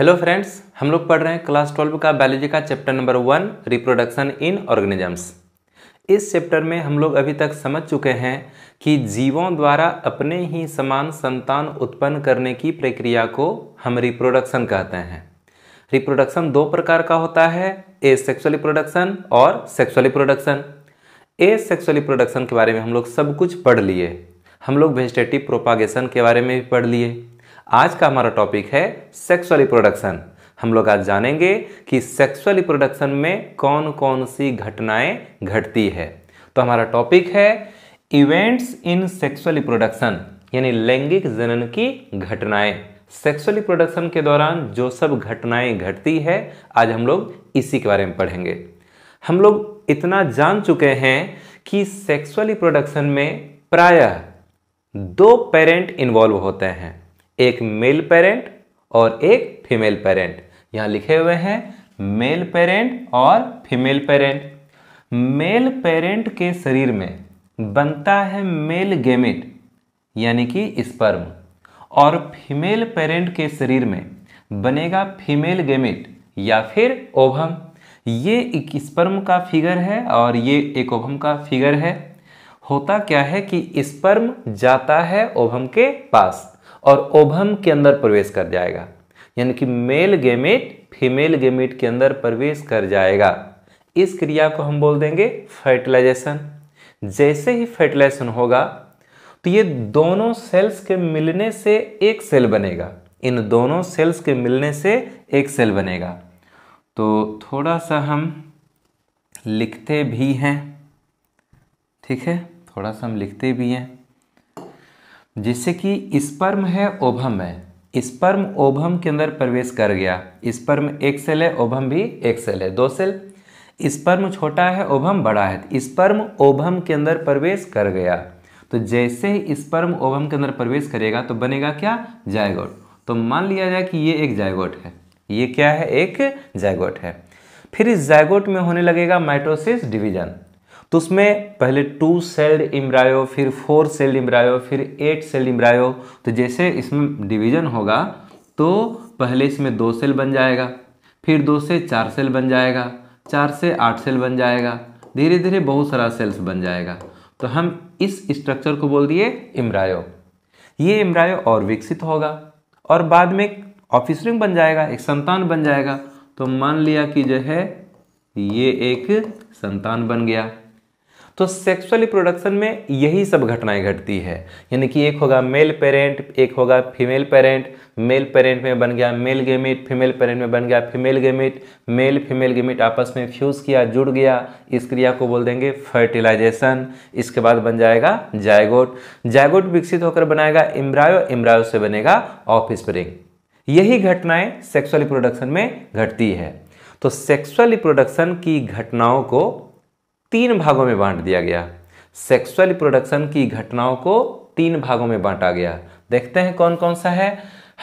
Hello friends, हम लोग पढ़ रहे हैं क्लास 12 का बायोलॉजी का chapter number 1 reproduction in organisms. इस चैप्टर में हम लोग अभी तक समझ चुके हैं कि जीवों द्वारा अपने ही समान संतान उत्पन्न करने की प्रक्रिया को हम रिप्रोडक्शन कहते हैं। रिप्रोडक्शन दो प्रकार का होता है, एसेक्सुअल रिप्रोडक्शन और सेक्सुअल रिप्रोडक्शन। एसेक्सुअल रिप्रोडक्शन के बारे में हम लोग सब कुछ पढ़ लिए, हम लोग वेजिटेटिव प्रोपागेशन के बारे में भी पढ़ लिए। आज का हमारा टॉपिक है सेक्सुअल रिप्रोडक्शन। हम लोग आज जानेंगे कि सेक्सुअल रिप्रोडक्शन में कौन कौन सी घटनाएं घटती है। तो हमारा टॉपिक है इवेंट्स इन सेक्सुअल रिप्रोडक्शन, यानी लैंगिक जनन की घटनाएं। सेक्सुअल रिप्रोडक्शन के दौरान जो सब घटनाएं घटती है, आज हम लोग इसी के बारे में पढ़ेंगे। हम लोग इतना जान चुके हैं कि सेक्सुअल रिप्रोडक्शन में प्रायः दो पेरेंट इन्वॉल्व होते हैं, एक मेल पेरेंट और एक फीमेल पेरेंट। यहाँ लिखे हुए हैं मेल पेरेंट और फीमेल पेरेंट। मेल पेरेंट के शरीर में बनता है मेल गेमेट यानी कि स्पर्म, और फीमेल पेरेंट के शरीर में बनेगा फीमेल गेमेट या फिर ओवम। ये एक स्पर्म का फिगर है और ये एक ओवम का फिगर है। होता क्या है कि स्पर्म जाता है ओवम के पास और ओवम के अंदर प्रवेश कर जाएगा, यानी कि मेल गेमेट फीमेल गेमेट के अंदर प्रवेश कर जाएगा। इस क्रिया को हम बोल देंगे फर्टिलाइजेशन। जैसे ही फर्टिलाइजेशन होगा तो ये दोनों सेल्स के मिलने से एक सेल बनेगा, इन दोनों सेल्स के मिलने से एक सेल बनेगा। तो थोड़ा सा हम लिखते भी हैं, ठीक है, थोड़ा सा हम लिखते भी हैं, जैसे कि स्पर्म है ओवम है, स्पर्म ओवम के अंदर प्रवेश कर गया। स्पर्म एक सेल है, ओवम भी एक सेल है, दो सेल। स्पर्म छोटा है, ओवम बड़ा है। स्पर्म ओवम के अंदर प्रवेश कर गया, तो जैसे ही स्पर्म ओवम के अंदर प्रवेश करेगा तो बनेगा क्या, जायगोट। तो मान लिया जाए कि ये एक जायगोट है, ये क्या है, एक जायगोट है। फिर इस जायगोट में होने लगेगा माइटोसिस डिवीजन। तो उसमें पहले 2 सेल्ड एम्ब्रायो, फिर 4 सेल्ड एम्ब्रायो, फिर 8 सेल्ड एम्ब्रायो। तो जैसे इसमें डिवीजन होगा तो पहले इसमें 2 सेल बन जाएगा, फिर 2 से 4 सेल बन जाएगा, 4 से 8 सेल बन जाएगा, धीरे धीरे बहुत सारा सेल्स बन जाएगा। तो हम इस स्ट्रक्चर को बोल दिए एम्ब्रायो। ये एम्ब्रायो और विकसित होगा और बाद में ऑफस्प्रिंग बन जाएगा, एक संतान बन जाएगा। तो मान लिया कि जो है ये एक संतान बन गया। तो सेक्सुअल रिप्रोडक्शन में यही सब घटनाएं घटती है, यानी कि एक होगा मेल पेरेंट, एक होगा फीमेल पेरेंट। मेल पेरेंट में बन गया मेल गेमेट, फीमेल पेरेंट में बन गया female gamete. Male female gamete आपस में फ्यूज किया, जुड़ गया, इस क्रिया को बोल देंगे फर्टिलाइजेशन। इसके बाद बन जाएगा जायगोट। जायगोट विकसित होकर बनाएगा एम्ब्रायो, एम्ब्रायो से बनेगा ऑफस्प्रिंग। यही घटनाएं सेक्सुअल रिप्रोडक्शन में घटती है। तो सेक्सुअल रिप्रोडक्शन की घटनाओं को 3 भागों में बांट दिया गया। सेक्सुअल रिप्रोडक्शन की घटनाओं को 3 भागों में बांटा गया। देखते हैं कौन कौन सा है।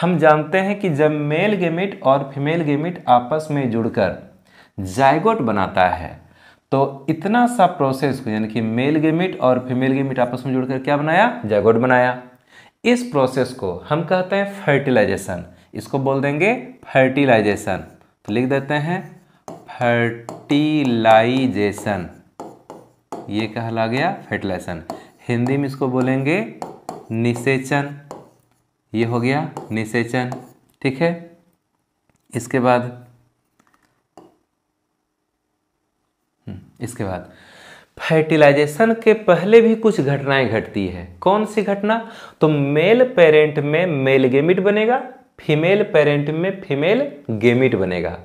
हम जानते हैं कि जब मेल गेमेट और फीमेल गेमेट आपस में जुड़कर जायगोट बनाता है तो इतना सा प्रोसेस को, यानी कि मेल गेमेट और फीमेल गेमेट आपस में जुड़कर क्या बनाया, जायगोट बनाया। इस प्रोसेस को हम कहते हैं फर्टिलाइजेशन। इसको बोल देंगे फर्टिलाइजेशन। तो लिख देते हैं फर्टिलाइजेशन, ये कहला गया फर्टिलाइजेशन। हिंदी में इसको बोलेंगे निषेचन, ये हो गया निषेचन, ठीक है। इसके बाद फर्टिलाइजेशन के पहले भी कुछ घटनाएं घटती है। कौन सी घटना, तो मेल पेरेंट में मेल गेमिट बनेगा, फीमेल पेरेंट में फीमेल गेमिट बनेगा।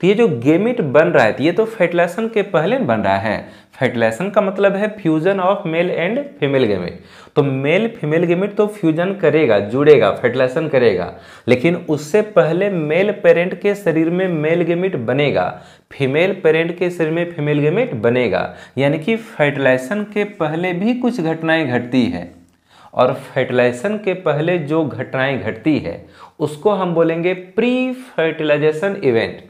तो ये जो गेमिट बन रहा है ये तो फर्टिलाइजेशन के पहले बन रहा है। फर्टिलाइजेशन का मतलब है fusion of male and female gamete. तो मेल फीमेल गेमिट तो फ्यूजन करेगा, जुड़ेगा, फर्टिलाइजेशन करेगा, लेकिन उससे पहले मेल पेरेंट के शरीर में मेल गेमिट बनेगा, फीमेल पेरेंट के शरीर में फीमेल गेमिट बनेगा। यानी कि फर्टिलाइजेशन के पहले भी कुछ घटनाएं घटती है, और फर्टिलाइजेशन के पहले जो घटनाएं घटती है उसको हम बोलेंगे प्री फर्टिलाइजेशन इवेंट,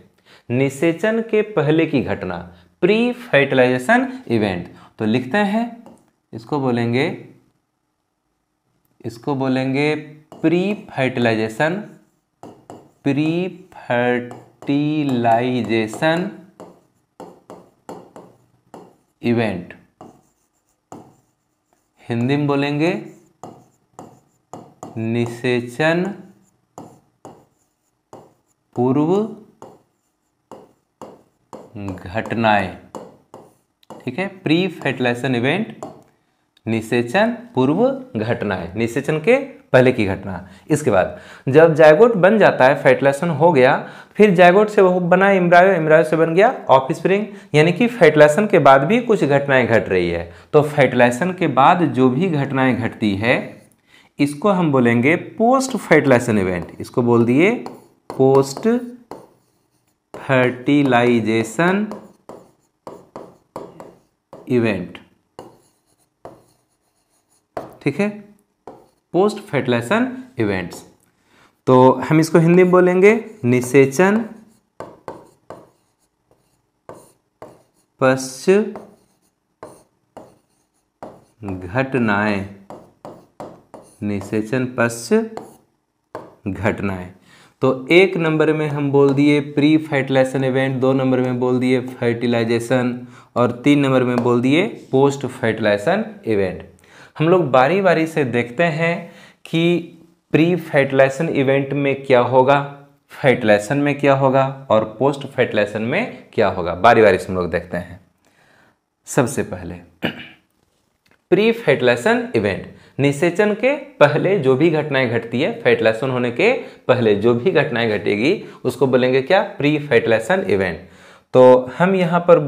निषेचन के पहले की घटना, प्री फर्टिलाइजेशन इवेंट। तो लिखते हैं, इसको बोलेंगे pre fertilisation fertilisation event, Hindi में बोलेंगे निषेचन पूर्व घटनाएं। ठीक है, प्री फर्टिलाइजेशन इवेंट निषेचन पूर्व घटनाएं, निषेचन के पहले की घटना। इसके बाद जब जायगोट बन जाता है, फर्टिलाइजेशन हो गया, फिर जायगोट से वो बना एम्ब्रायो, एम्ब्रायो से बन गया ऑफस्प्रिंग, यानी कि फर्टिलाइजेशन के बाद भी कुछ घटनाएं घट रही है। तो फर्टिलाइजेशन के बाद जो भी घटनाएं घटती है इसको हम बोलेंगे पोस्ट फर्टिलाइजेशन इवेंट। इसको बोल दिए पोस्ट फर्टिलाइजेशन इवेंट। ठीक है, पोस्ट फर्टिलाइजेशन इवेंट्स। तो हम इसको हिंदी में बोलेंगे निषेचन पश्च घटनाएं, निषेचन पश्च घटनाएं। तो एक नंबर में हम बोल दिए प्री फर्टिलाइजेशन इवेंट, दो नंबर में बोल दिए फर्टिलाइजेशन और तीन नंबर में बोल दिए पोस्ट फर्टिलाइजेशन इवेंट। हम लोग बारी बारी से देखते हैं कि प्री फर्टिलाइजेशन इवेंट में क्या होगा, फर्टिलाइजेशन में क्या होगा और पोस्ट फर्टिलाइजेशन में क्या होगा। बारी बारी से हम लोग देखते हैं। सबसे पहले प्री फर्टिलाइजेशन इवेंट, निषेचन के पहले जो भी घटनाएं घटती है, फर्टिलाइजेशन होने के पहले जो भी घटनाएं घटेगी उसको बोलेंगे क्या, प्री फर्टिलाइजेशन इवेंट। तो हम यहाँ पर हम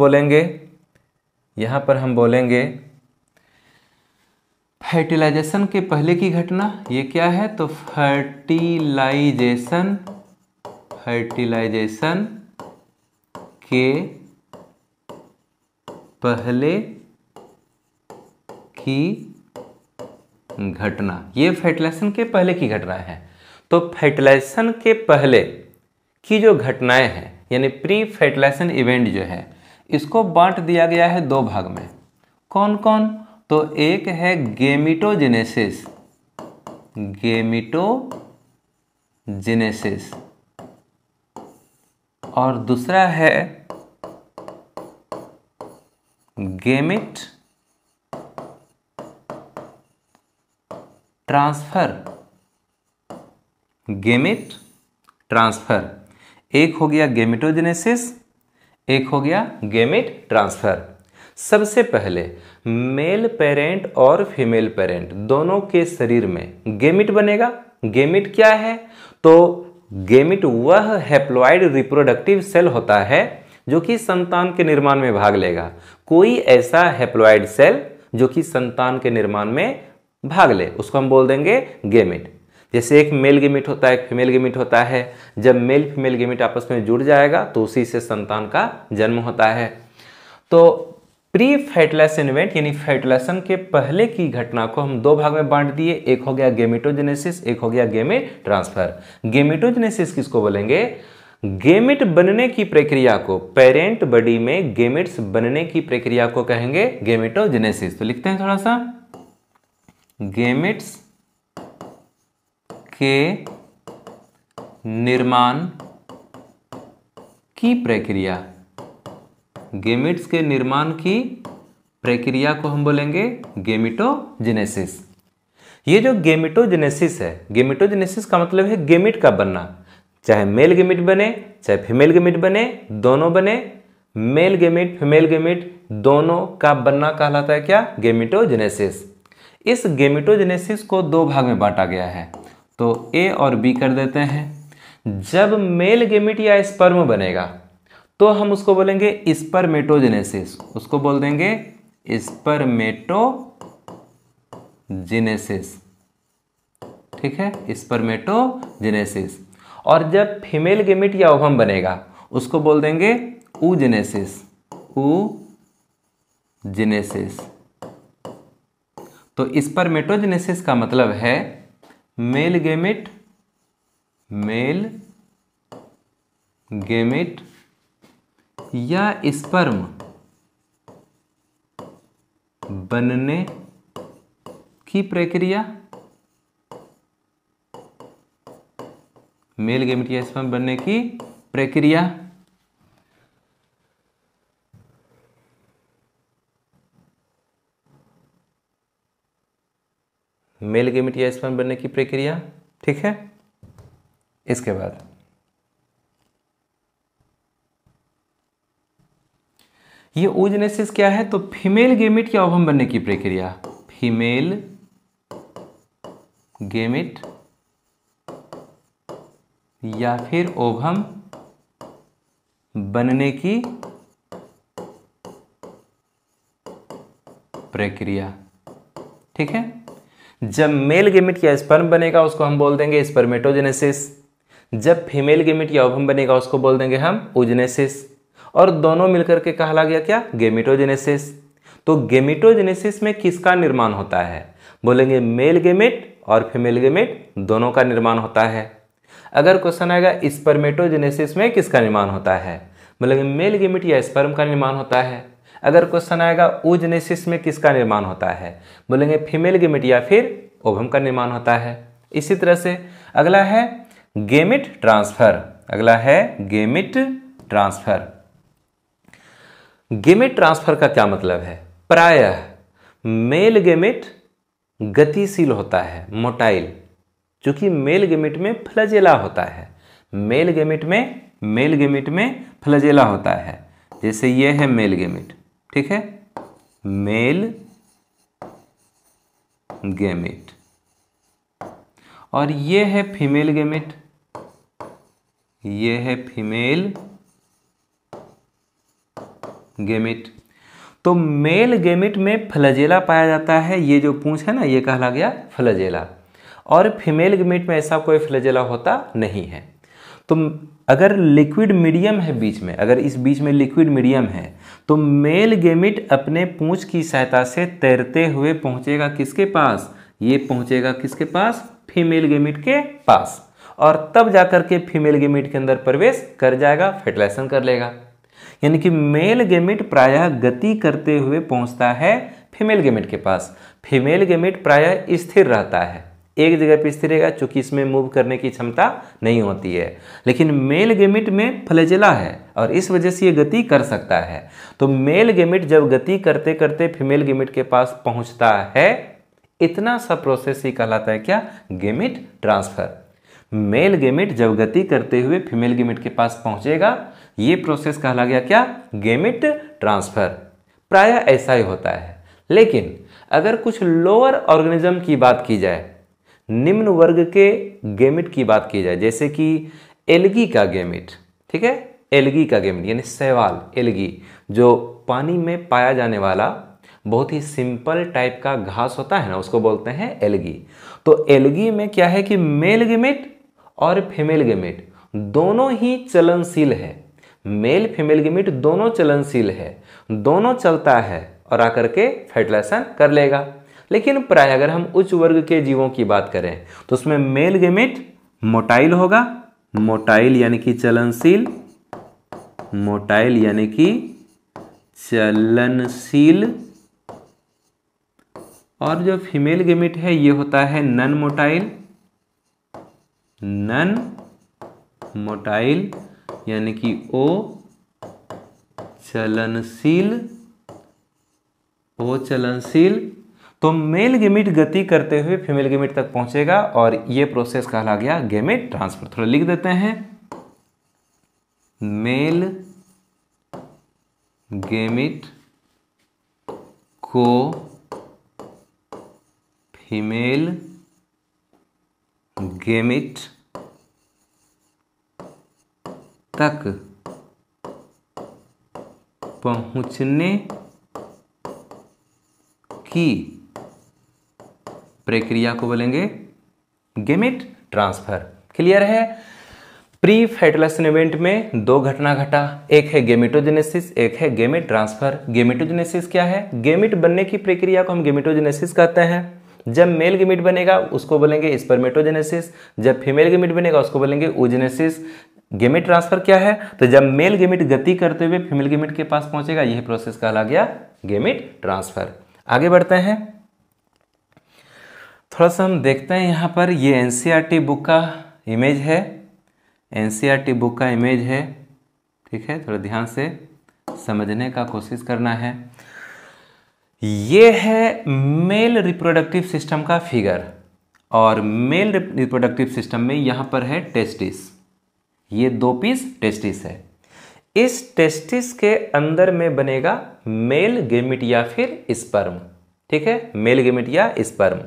बोलेंगे फर्टिलाइजेशन के पहले की घटना, ये क्या है, तो फर्टिलाइजेशन, फर्टिलाइजेशन के पहले की घटना, ये फर्टिलाइजेशन के पहले की घटना है। तो फर्टिलाइजेशन के पहले की जो घटनाएं हैं यानी प्री फर्टिलाइजेशन इवेंट जो है, इसको बांट दिया गया है दो भाग में। कौन कौन? तो एक है गेमिटोजेनेसिस, गेमिटोजेनेसिस, और दूसरा है गेमिट ट्रांसफर, गेमिट ट्रांसफर। एक हो गया गेमिटोजेनेसिस, एक हो गया गेमिट ट्रांसफर। सबसे पहले मेल पेरेंट और फीमेल पेरेंट दोनों के शरीर में गेमिट बनेगा। गेमिट क्या है? तो गेमिट वह हैप्लॉइड रिप्रोडक्टिव सेल होता है जो कि संतान के निर्माण में भाग लेगा। कोई ऐसा हैप्लॉइड सेल जो कि संतान के निर्माण में भाग ले उसको हम बोल देंगे गेमिट। जैसे एक मेल गेमिट होता है, एक फीमेल गेमिट होता है, जब मेल फीमेल गेमिट आपस में जुड़ जाएगा तो उसी से संतान का जन्म होता है। तो प्री फर्टिलाइजेशन इवेंट यानी फर्टिलाइजेशन के पहले की घटना को हम दो भाग में बांट दिए, एक हो गया गेमिटोजेनेसिस, एक हो गया गेमिट ट्रांसफर। गेमिटोजेनेसिस किसको बोलेंगे? गेमिट बनने की प्रक्रिया को, पेरेंट बॉडी में गेमिट्स बनने की प्रक्रिया को कहेंगे गेमिटोजेनेसिस। तो लिखते हैं थोड़ा सा, गेमिट्स के निर्माण की प्रक्रिया, गेमिट्स के निर्माण की प्रक्रिया को हम बोलेंगे गेमिटोजेनेसिस। ये जो गेमिटोजेनेसिस है, गेमिटोजेनेसिस का मतलब है गेमिट का बनना। चाहे मेल गेमिट बने चाहे फीमेल गेमिट बने, दोनों बने, मेल गेमिट फीमेल गेमिट दोनों का बनना कहलाता है क्या, गेमिटोजेनेसिस। इस गेमिटोजेनेसिस को दो भाग में बांटा गया है, तो ए और बी कर देते हैं। जब मेल गेमिट या स्पर्म बनेगा तो हम उसको बोलेंगे स्पर्मेटोजेनेसिस, उसको बोल देंगे स्पर्मेटोजेनेसिस। ठीक है, स्पर्मेटोजेनेसिस। और जब फीमेल गेमिट या ओवम बनेगा उसको बोल देंगे ऊजेनेसिस, ऊजेनेसिस। तो स्पर्मेटोजेनेसिस का मतलब है मेल गेमिट या स्पर्म बनने की प्रक्रिया, मेल गेमिट या स्पर्म बनने की प्रक्रिया मेल गेमेट या स्पर्म बनने की प्रक्रिया, ठीक है। इसके बाद ये ओजेनेसिस क्या है, तो फीमेल गेमेट या ओवम बनने की प्रक्रिया, फीमेल गेमेट या फिर ओवम बनने की प्रक्रिया, ठीक है। जब मेल गेमेट या स्पर्म बनेगा उसको हम बोल देंगे स्पर्मेटोजेनेसिस, जब फीमेल गेमेट या ओवम बनेगा उसको बोल देंगे हम ओजेनेसिस, और दोनों मिलकर के कहा गया क्या, गेमेटोजेनेसिस। तो गेमेटोजेनेसिस में किसका निर्माण होता है, बोलेंगे मेल गेमेट और फीमेल गेमेट दोनों का निर्माण होता है। अगर क्वेश्चन आएगा स्पर्मेटोजेनेसिस में किसका निर्माण होता है, बोलेंगे मेल गेमेट या स्पर्म का निर्माण होता है। अगर क्वेश्चन आएगा ओजेनेसिस में किसका निर्माण होता है, बोलेंगे फीमेल गेमेट या फिर ओवम का निर्माण होता है। इसी तरह से अगला है गेमेट ट्रांसफर, अगला है गेमेट ट्रांसफर। गेमेट ट्रांसफर का क्या मतलब है, प्रायः मेल गेमेट गतिशील होता है, मोटाइल, क्योंकि मेल गेमेट में फ्लजेला होता है, मेल गेमेट में फ्लजेला होता है। जैसे ये है मेल गेमेट, ठीक है, मेल गेमेट, और ये है फीमेल गेमेट, ये है फीमेल गेमेट। तो मेल गेमेट में फ्लजेला पाया जाता है, ये जो पूंछ है ना ये कहा गया फ्लजेला, और फीमेल गेमेट में ऐसा कोई फ्लजेला होता नहीं है। तो अगर लिक्विड मीडियम है बीच में, अगर इस बीच में लिक्विड मीडियम है तो मेल गेमेट अपने पूंछ की सहायता से तैरते हुए पहुंचेगा किसके पास, ये पहुंचेगा किसके पास, फीमेल गेमेट के पास, और तब जाकर के फीमेल गेमेट के अंदर प्रवेश कर जाएगा, फर्टिलाइजेशन कर लेगा। यानी कि मेल गेमेट प्रायः गति करते हुए पहुंचता है फीमेल गेमेट के पास, फीमेल गेमेट प्रायः स्थिर रहता है, एक जगह पर स्थिर रहेगा चूंकि इसमें मूव करने की क्षमता नहीं होती है। लेकिन मेल गेमेट में फ्लजेला है और इस वजह से ये गति कर सकता है। तो मेल गेमेट जब गति करते करते फीमेल गेमेट के पास पहुंचता है, इतना सा प्रोसेस ही कहलाता है क्या, गेमेट ट्रांसफर। मेल गेमेट जब गति करते हुए फीमेल गेमेट के पास पहुंचेगा, ये प्रोसेस कहला गया क्या, गेमेट ट्रांसफर। प्रायः ऐसा ही होता है। लेकिन अगर कुछ लोअर ऑर्गेनिज्म की बात की जाए, निम्न वर्ग के गेमेट की बात की जाए, जैसे कि एलगी का गेमेट, ठीक है, एलगी का गेमेट यानी शैवाल, एलगी जो पानी में पाया जाने वाला बहुत ही सिंपल टाइप का घास होता है ना, उसको बोलते हैं एलगी। तो एलगी में क्या है कि मेल गेमेट और फीमेल गेमेट दोनों ही चलनशील है, मेल फीमेल गेमेट दोनों चलनशील है, दोनों चलता है और आकर के फर्टिलाइजेशन कर लेगा। लेकिन प्राय अगर हम उच्च वर्ग के जीवों की बात करें तो उसमें मेल गेमेट मोटाइल होगा, मोटाइल यानी कि चलनशील, मोटाइल यानी कि चलनशील, और जो फीमेल गेमेट है ये होता है नॉन मोटाइल, नॉन मोटाइल यानी कि ओ चलनशील, ओ चलनशील। तो मेल गेमेट गति करते हुए फीमेल गेमेट तक पहुंचेगा और ये प्रोसेस कहला गया गेमेट ट्रांसफर। थोड़ा लिख देते हैं, मेल गेमेट को फीमेल गेमेट तक पहुंचने की प्रक्रिया को बोलेंगे गेमेट ट्रांसफर। क्लियर है। प्री फर्टिलाइजेशन इवेंट में दो घटना घटा, एक है गेमेटोजेनेसिस, एक है गेमेट ट्रांसफर। गेमेटोजेनेसिस क्या है, गेमेट बनने की प्रक्रिया को हम गेमेटोजेनेसिस कहते हैं। जब मेल गेमेट बनेगा उसको बोलेंगे स्पर्मेटोजेनेसिस, जब फीमेल गेमेट बनेगा उसको बोलेंगे ओजेनेसिस। गेमेट ट्रांसफर क्या है, तो जब मेल गेमेट गति करते हुए फीमेल गेमेट के पास पहुंचेगा, यह प्रोसेस कहला गया गेमेट ट्रांसफर। आगे बढ़ते हैं, थोड़ा सा हम देखते हैं यहाँ पर, ये एनसीईआरटी बुक का इमेज है, एनसीईआरटी बुक का इमेज है, ठीक है, थोड़ा ध्यान से समझने का कोशिश करना है। ये है मेल रिप्रोडक्टिव सिस्टम का फिगर, और मेल रिप्रोडक्टिव सिस्टम में यहाँ पर है टेस्टिस, ये दो पीस टेस्टिस है। इस टेस्टिस के अंदर में बनेगा मेल गेमिट या फिर स्पर्म, ठीक है, मेल गेमिट या स्पर्म।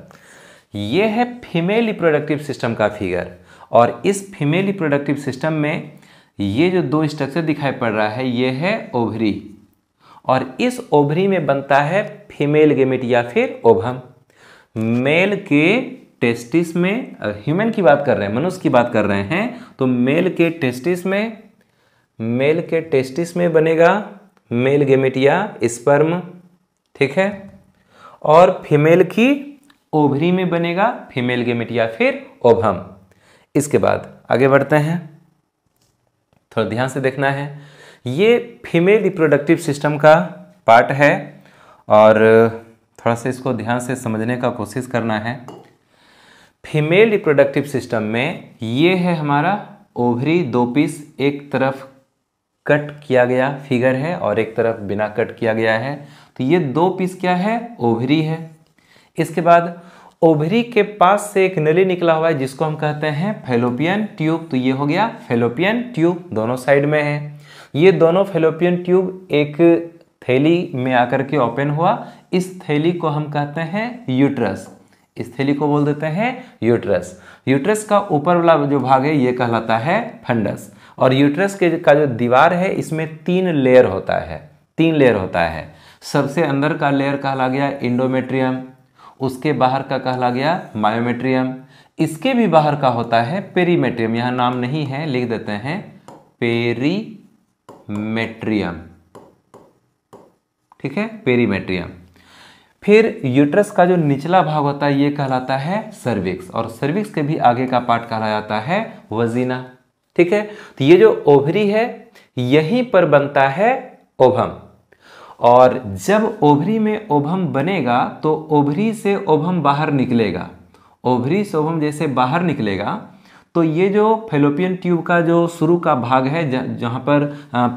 ये है फीमेल रिप्रोडक्टिव सिस्टम का फिगर, और इस फीमेल रिप्रोडक्टिव सिस्टम में ये जो दो स्ट्रक्चर दिखाई पड़ रहा है ये है ओवरी, और इस ओवरी में बनता है फीमेल गेमेट या फिर ओवम। मेल के टेस्टिस में, ह्यूमन की बात कर रहे हैं, मनुष्य की बात कर रहे हैं, तो मेल के टेस्टिस में बनेगा मेल गेमेट या स्पर्म, ठीक है, और फीमेल की ओवरी में बनेगा फीमेल गेमेट या फिर ओवम। इसके बाद आगे बढ़ते हैं, थोड़ा ध्यान से देखना है। ये फीमेल रिप्रोडक्टिव सिस्टम का पार्ट है, और थोड़ा सा इसको ध्यान से समझने का कोशिश करना है। फीमेल रिप्रोडक्टिव सिस्टम में ये है हमारा ओवरी, दो पीस, एक तरफ कट किया गया फिगर है और एक तरफ बिना कट किया गया है, तो ये दो पीस क्या है, ओवरी है। इसके बाद ओवरी के पास से एक नली निकला हुआ है जिसको हम कहते हैं फैलोपियन ट्यूब, तो ये हो गया फैलोपियन ट्यूब, दोनों साइड में है। ये दोनों फैलोपियन ट्यूब एक थैली में आकर के ओपन हुआ, इस थैली को हम कहते हैं यूट्रस, इस थैली को बोल देते हैं यूट्रस। यूट्रस का ऊपर वाला जो भाग है ये कहलाता है फंडस, और यूट्रस के का जो दीवार है इसमें तीन लेयर होता है, तीन लेयर होता है। सबसे अंदर का लेयर कहला गया इंडोमेट्रियम, उसके बाहर का कहला गया मायोमेट्रियम, इसके भी बाहर का होता है पेरीमेट्रियम, यहाँ नाम नहीं है लिख देते हैं पेरीमेट्रियम, ठीक है, पेरीमेट्रियम। फिर यूट्रस का जो निचला भाग होता है ये कहलाता है सर्विक्स, और सर्विक्स के भी आगे का पार्ट कहलाया जाता है वजीना, ठीक है। तो ये जो ओवरी है यहीं पर बनता है ओवम, और जब ओवरी में ओवम बनेगा तो ओवरी से ओवम बाहर निकलेगा। ओवरी से ओवम जैसे बाहर निकलेगा तो ये जो फैलोपियन ट्यूब का जो शुरू का भाग है जहाँ पर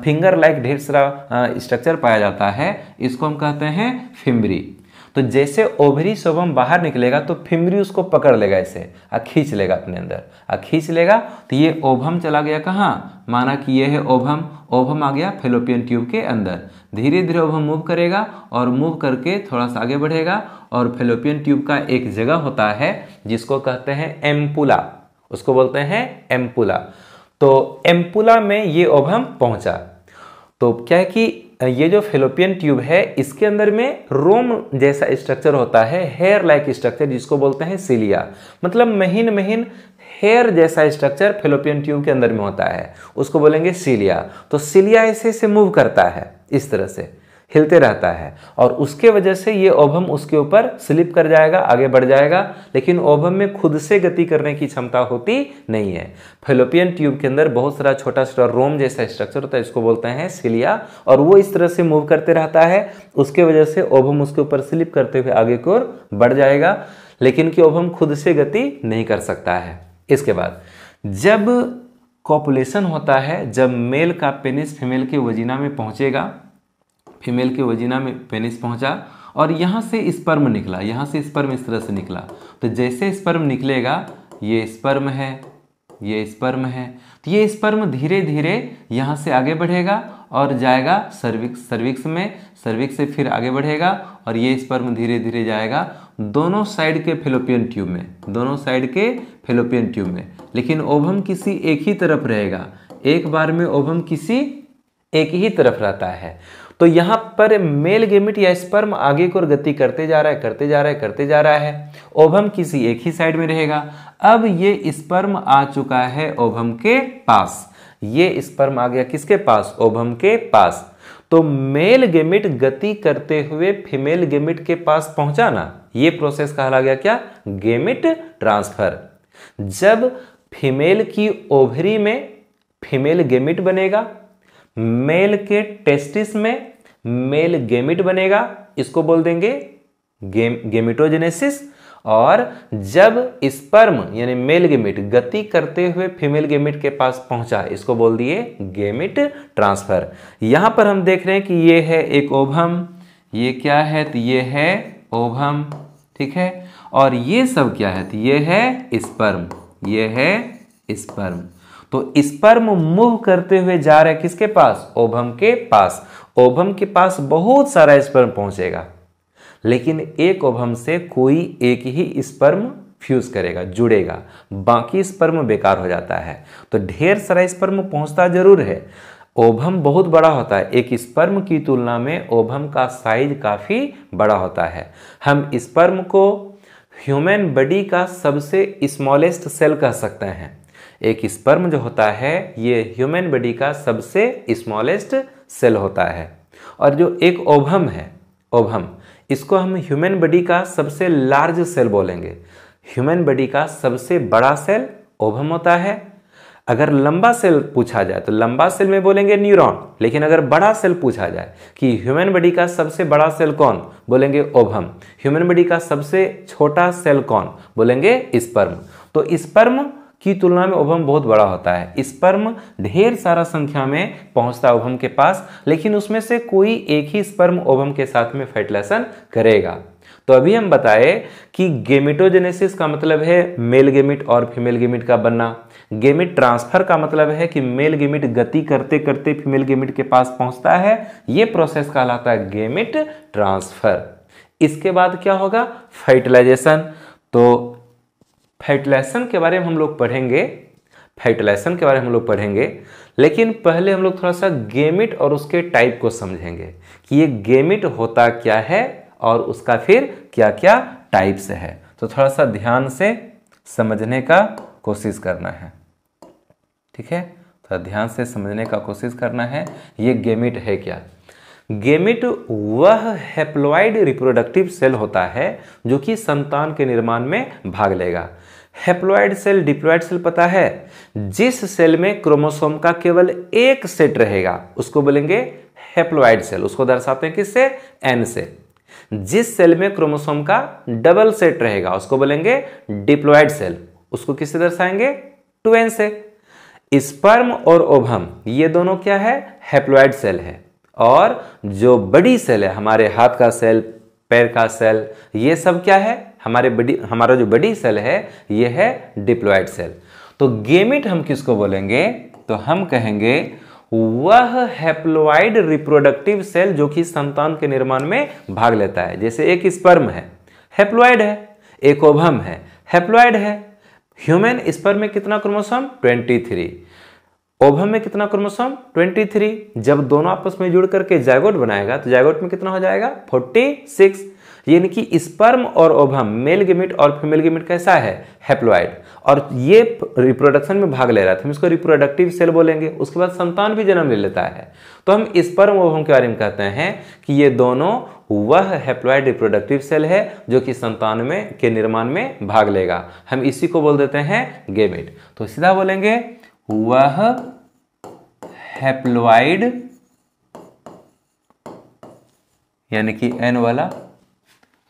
फिंगर लाइक ढेर सारा स्ट्रक्चर पाया जाता है, इसको हम कहते हैं फिम्बरी। तो जैसे ओवरी से ओवम बाहर निकलेगा तो फिम्बरी उसको पकड़ लेगा, इसे खींच लेगा अपने अंदर, खींच लेगा, तो ये ओवम चला गया कहाँ, माना कि ये है ओवम, ओवम आ गया फैलोपियन ट्यूब के अंदर। धीरे धीरे ओवम मूव करेगा और मूव करके थोड़ा सा आगे बढ़ेगा, और फैलोपियन ट्यूब का एक जगह होता है जिसको कहते हैं एम्पुला, उसको बोलते हैं एम्पुला। तो एम्पुला में ये ओवम पहुंचा, तो क्या है कि ये जो फैलोपियन ट्यूब है इसके अंदर में रोम जैसा स्ट्रक्चर होता है, हेयर लाइक स्ट्रक्चर जिसको बोलते हैं सीलिया, मतलब महीन महीन हेयर जैसा स्ट्रक्चर फैलोपियन ट्यूब के अंदर में होता है, उसको बोलेंगे सीलिया। तो सीलिया ऐसे मूव करता है, इस तरह से हिलते रहता है, और उसके वजह से ये ओवम उसके ऊपर स्लिप कर जाएगा, आगे बढ़ जाएगा, लेकिन ओवम में खुद से गति करने की क्षमता होती नहीं है। फैलोपियन ट्यूब के अंदर बहुत सारा छोटा छोटा रोम जैसा स्ट्रक्चर होता है, इसको बोलते हैं सीलिया, और वो इस तरह से मूव करते रहता है, उसके वजह से ओवम उसके ऊपर स्लिप करते हुए आगे की ओर बढ़ जाएगा, लेकिन कि ओवम खुद से गति नहीं कर सकता है। इसके बाद जब कोपुलेशन होता है, जब मेल का पेनिस फीमेल के वजीना में पहुँचेगा, फीमेल के वजीना में पेनिस पहुंचा और यहाँ से स्पर्म निकला, यहाँ से स्पर्म इस तरह से निकला, तो जैसे स्पर्म निकलेगा ये स्पर्म है, ये स्पर्म है, तो ये स्पर्म धीरे धीरे यहाँ से आगे बढ़ेगा और जाएगा सर्विक्स, सर्विक्स में, सर्विक्स से फिर आगे बढ़ेगा और ये स्पर्म धीरे धीरे जाएगा दोनों साइड के फैलोपियन ट्यूब में, दोनों साइड के फैलोपियन ट्यूब में, लेकिन ओवम किसी एक ही तरफ रहेगा, एक बार में ओवम किसी एक ही तरफ रहता है। तो यहाँ पर मेल गेमिट या स्पर्म आगे की ओर गति करते जा रहा है, करते जा रहा है, करते जा रहा है, ओवम किसी एक ही साइड में रहेगा। अब ये स्पर्म आ चुका है ओवम के पास, ये स्पर्म आ गया किसके पास, ओवम के पास। तो मेल गेमिट गति करते हुए फीमेल गेमिट के पास पहुंचाना, ये प्रोसेस कहला गया क्या, गेमिट ट्रांसफर। जब फीमेल की ओवरी में फीमेल गेमिट बनेगा, मेल के टेस्टिस में मेल गेमिट बनेगा, इसको बोल देंगे गेमिटोजेनेसिस, और जब स्पर्म यानी मेल गेमिट गति करते हुए फीमेल गेमिट के पास पहुंचा, इसको बोल दिए गेमिट ट्रांसफर। यहां पर हम देख रहे हैं कि ये है एक ओभम, ये क्या है तो ये है ओभम, ठीक है, और ये सब क्या है तो ये है स्पर्म, ये है स्पर्म। तो स्पर्म मूव करते हुए जा रहे किसके पास, ओभम के पास। ओभम के पास बहुत सारा स्पर्म पहुंचेगा, लेकिन एक ओभम से कोई एक ही स्पर्म फ्यूज करेगा, जुड़ेगा, बाकी स्पर्म बेकार हो जाता है। तो ढेर सारा स्पर्म पहुंचता जरूर है, ओभम बहुत बड़ा होता है, एक स्पर्म की तुलना में ओभम का साइज काफी बड़ा होता है। हम स्पर्म को ह्यूमन बॉडी का सबसे स्मॉलेस्ट सेल कह सकते हैं। एक स्पर्म जो होता है ये ह्यूमन बॉडी का सबसे स्मॉलेस्ट सेल होता है, और जो एक ओभम है, ओभम, इसको हम ह्यूमन बॉडी का सबसे लार्ज सेल बोलेंगे। ह्यूमन बॉडी का सबसे बड़ा सेल ओभम होता है। अगर लंबा सेल पूछा जाए तो लंबा सेल में बोलेंगे न्यूरॉन, लेकिन अगर बड़ा सेल पूछा जाए कि ह्यूमन बॉडी का सबसे बड़ा सेल कौन, बोलेंगे ओभम। ह्यूमन बॉडी का सबसे छोटा सेल कौन, बोलेंगे स्पर्म। तो स्पर्म की तुलना में ओभम बहुत बड़ा होता है। स्पर्म ढेर सारा संख्या में पहुंचता है ओभम के पास, लेकिन उसमें से कोई एक ही स्पर्म ओभम के साथ में फर्टिलाइजेशन करेगा। तो अभी हम बताए कि गेमेटोजेनेसिस का मतलब है मेल गेमिट और फीमेल गेमिट का बनना। गेमिट ट्रांसफर का मतलब है कि मेल गेमिट गति करते करते फीमेल गेमिट के पास पहुंचता है, ये प्रोसेस कहलाता है गेमिट ट्रांसफर। इसके बाद क्या होगा, फर्टिलाइजेशन। तो फर्टिलाइजेशन के बारे में हम लोग पढ़ेंगे, फर्टिलाइजेशन के बारे में हम लोग पढ़ेंगे, लेकिन पहले हम लोग थोड़ा सा गेमिट और उसके टाइप को समझेंगे कि ये गेमिट होता क्या है और उसका फिर क्या क्या टाइप्स है। तो थोड़ा सा ध्यान से समझने का कोशिश करना है, ठीक है, थोड़ा ध्यान से समझने का कोशिश करना है। ये गेमिट है क्या, गेमिट वह हैप्लॉइड रिप्रोडक्टिव सेल होता है जो कि संतान के निर्माण में भाग लेगा। हैप्लॉइड सेल, डिप्लॉइड सेल पता है, जिस सेल में क्रोमोसोम का केवल एक सेट रहेगा उसको बोलेंगे हैप्लॉइड सेल, उसको दर्शाते हैं किससे, एन से। जिस सेल में क्रोमोसोम का डबल सेट रहेगा उसको बोलेंगे डिप्लॉइड सेल, उसको किससे दर्शाएंगे, 2n से। स्पर्म और ओभम ये दोनों क्या है, हैप्लॉइड सेल है, और जो बड़ी सेल है, हमारे हाथ का सेल, पैर का सेल, ये सब क्या है, हमारे बड़ी, हमारा जो बड़ी सेल है ये है डिप्लॉइड सेल। तो गेमिट हम किसको बोलेंगे, तो हम कहेंगे वह हैप्लॉइड रिप्रोडक्टिव सेल जो कि संतान के निर्माण में भाग लेता है। जैसे एक स्पर्म है, हैप्लॉइड है, एक ओभम है, हैप्लॉइड है। ह्यूमन स्पर्म में कितना क्रोमोसोम, 23, ओभम में कितना क्रोमोसोम, 23। जब दोनों आपस में जुड़ करके जायगोट बनाएगा तो जायगोट में कितना हो जाएगा, 46। यानी कि स्पर्म और ओभम, मेल गेमिट और फीमेल गेमिट कैसा है, हैप्लॉइड, और ये रिप्रोडक्शन में भाग ले रहा था, हम इसको रिप्रोडक्टिव सेल बोलेंगे। उसके बाद संतान भी जन्म ले लेता है। तो हम स्पर्म ओभम के बारे में कहते हैं कि ये दोनों वह हैप्लॉइड रिप्रोडक्टिव सेल है जो कि संतान में के निर्माण में भाग लेगा, हम इसी को बोल देते हैं गेमिट। तो सीधा बोलेंगे वह हैप्लॉइड, यानी कि एन वाला,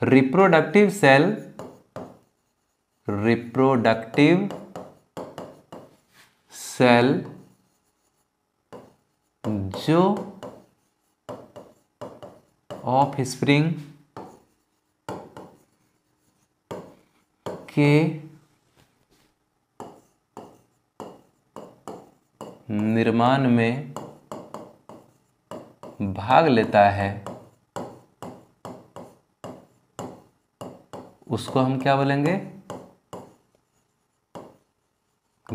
रिप्रोडक्टिव सेल, रिप्रोडक्टिव सेल जो ऑफस्प्रिंग के निर्माण में भाग लेता है, उसको हम क्या बोलेंगे,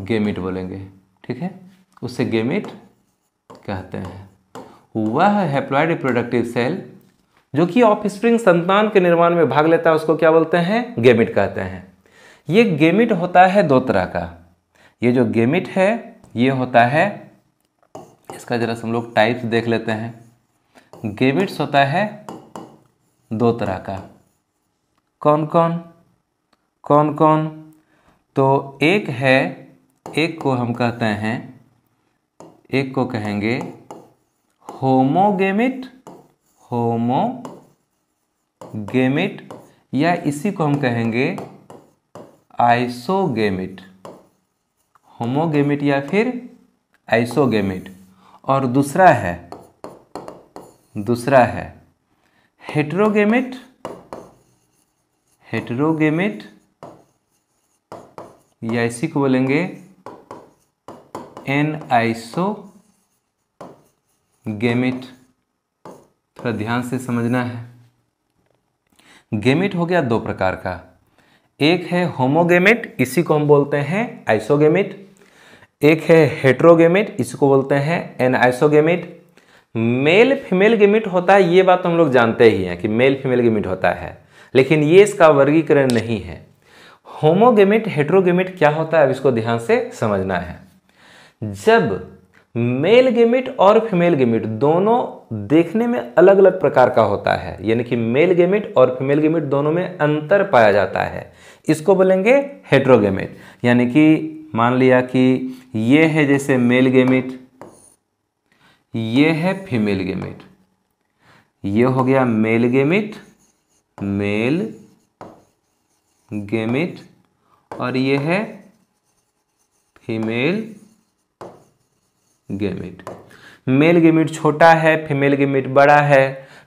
गेमिट बोलेंगे, ठीक है, उससे गेमिट कहते हैं। वह हैप्लॉइड रिप्रोडक्टिव सेल जो कि ऑफस्प्रिंग, संतान के निर्माण में भाग लेता है, उसको क्या बोलते हैं, गेमिट कहते हैं। ये गेमिट होता है दो तरह का, ये जो गेमिट है ये होता है, इसका जरा हम लोग टाइप्स देख लेते हैं। गेमिट्स होता है दो तरह का, कौन कौन, कौन कौन, तो एक है, एक को हम कहते हैं, एक को कहेंगे होमोगेमिट, होमोगेमिट या इसी को हम कहेंगे आइसोगेमेट, होमोगेमेट या फिर आइसोगेमेट। और दूसरा है हेटरोगेमेट, हेटरोगेमेट या इसी को बोलेंगे एनाइसोगेमेट। थोड़ा ध्यान से समझना है। गेमेट हो गया दो प्रकार का, एक है होमोगेमेट, इसी को हम बोलते हैं आइसोगेमेट, एक है हेटरोगेमेट, इसको बोलते हैं एनाइसोगेमेट। मेल फीमेल गेमेट होता है, ये बात हम लोग जानते ही हैं कि मेल फीमेल गेमेट होता है, लेकिन ये इसका वर्गीकरण नहीं है। होमोगेमेट हेटरोगेमेट क्या होता है, अब इसको ध्यान से समझना है। जब मेल गेमेट और फीमेल गेमेट दोनों देखने में अलग अलग प्रकार का होता है, यानी कि मेल गेमेट और फीमेल गेमेट दोनों में अंतर पाया जाता है, इसको बोलेंगे हेटरोगेमेट। यानी कि मान लिया कि ये है जैसे मेल गेमेट, ये है फीमेल गेमेट, ये हो गया मेल गेमेट, मेल गेमेट, और ये है फीमेल गेमेट। मेल गेमेट छोटा है, फीमेल गेमेट बड़ा है।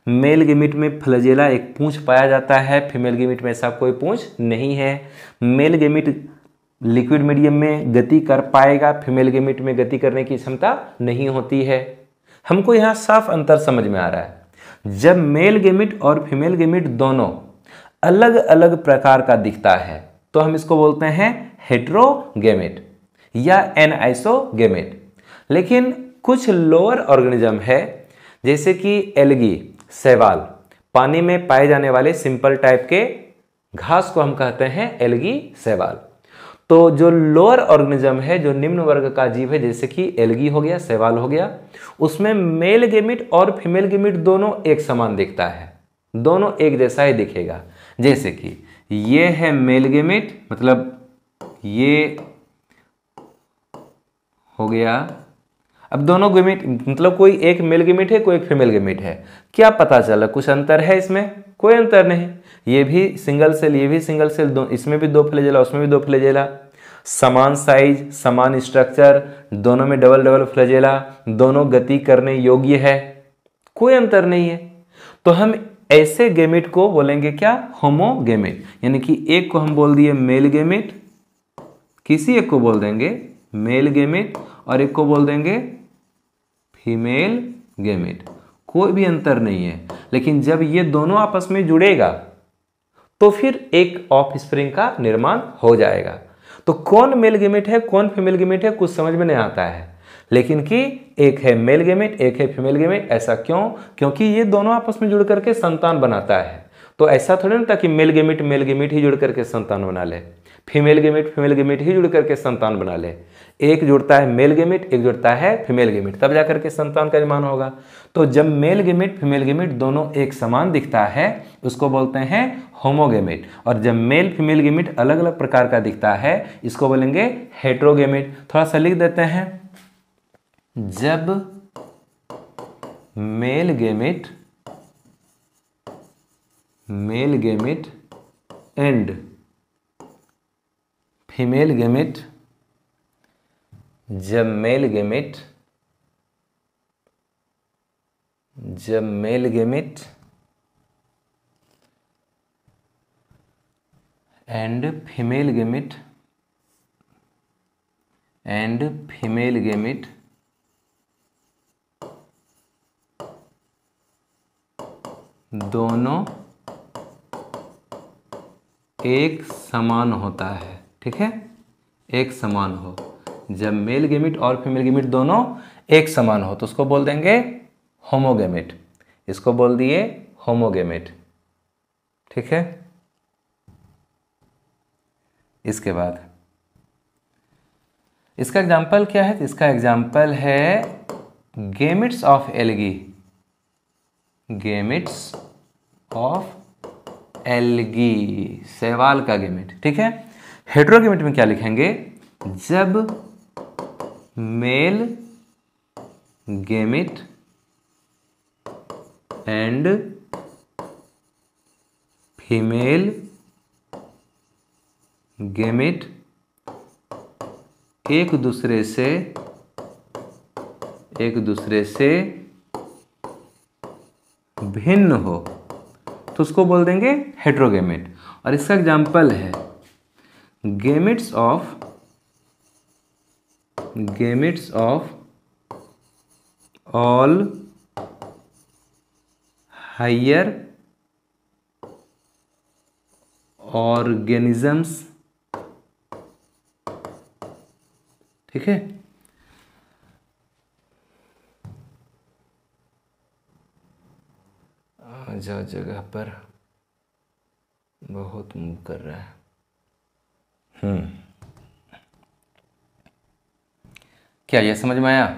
मेल गेमेट में फ्लजेला एक पूंछ पाया जाता है, फीमेल गेमेट में ऐसा कोई पूंछ नहीं है। मेल गेमेट लिक्विड मीडियम में गति कर पाएगा, फीमेल गेमेट में गति करने की क्षमता नहीं होती है। हमको यहाँ साफ अंतर समझ में आ रहा है। जब मेल गेमेट और फीमेल गेमेट दोनों अलग अलग प्रकार का दिखता है तो हम इसको बोलते हैं हेटरोगेमेट या एनाइसोगेमेट। लेकिन कुछ लोअर ऑर्गेनिज्म है, जैसे कि एल्गी, शैवाल, पानी में पाए जाने वाले सिंपल टाइप के घास को हम कहते हैं एल्गी, शैवाल। तो जो लोअर ऑर्गेनिज्म है, जो निम्न वर्ग का जीव है, जैसे कि एल्गी हो गया, शैवाल हो गया, उसमें मेल गेमिट और फीमेल गेमिट दोनों एक समान दिखता है, दोनों एक जैसा ही दिखेगा। जैसे कि ये है मेल गेमिट, मतलब ये हो गया। अब दोनों गेमिट मतलब कोई एक मेल गेमिट है, कोई एक फीमेल गेमिट है, क्या पता चला कुछ अंतर है इसमें? कोई अंतर नहीं। ये भी सिंगल सेल, ये भी सिंगल सेल, दो, इसमें भी दो फ्लैजेला, उसमें भी दो फ्लैजेला, समान साइज, समान स्ट्रक्चर, दोनों में डबल डबल फ्लैजेला, दोनों गति करने योग्य है, कोई अंतर नहीं है। तो हम ऐसे गेमिट को बोलेंगे क्या? होमोगेमेट। यानी कि एक को हम बोल दिए मेल गेमिट, किसी एक को बोल देंगे मेल गेमिट, और एक को बोल देंगे फीमेल गेमिट, कोई भी अंतर नहीं है। लेकिन जब ये दोनों आपस में जुड़ेगा तो फिर एक ऑफस्प्रिंग का निर्माण हो जाएगा। तो कौन मेल गेमेट है, कौन फीमेल गेमेट है, कुछ समझ में नहीं आता है, लेकिन कि एक है मेल गेमेट, एक है फीमेल गेमेट। ऐसा क्यों? क्योंकि ये दोनों आपस में जुड़ करके संतान बनाता है। तो ऐसा थोड़ी ना था कि मेल गेमेट ही जुड़ करके संतान बना ले, फीमेल गेमेट ही जुड़ करके संतान बना ले। एक जुड़ता है मेल गेमेट, एक जुड़ता है फीमेल गेमेट, तब जाकर के संतान का निर्माण होगा। तो जब मेल गेमेट फीमेल गेमेट दोनों एक समान दिखता है उसको बोलते हैं होमोगेमेट, और जब मेल फीमेल गेमेट अलग अलग प्रकार का दिखता है इसको बोलेंगे हेटरोगेमेट। थोड़ा सा लिख देते हैं, जब male gamete and female gamete, जब male gamete and female gamete दोनों एक समान होता है, ठीक है, एक समान हो। जब मेल गेमिट और फीमेल गेमिट दोनों एक समान हो तो उसको बोल देंगे होमोगेमेट, इसको बोल दिए होमोगेमेट, ठीक है। इसके बाद इसका एग्जाम्पल क्या है? इसका एग्जाम्पल है gametes of algae, gametes of algae, शैवाल का गेमिट, ठीक है। हेटरोगेमेट में क्या लिखेंगे? जब male gamete and female gamete एक दूसरे से भिन्न हो तो उसको बोल देंगे हेटरोगेमेट। और इसका एग्जाम्पल है gametes of all higher organisms. ठीक है, जो जगह पर बहुत मूव कर रहा है। क्या यह समझ में आया?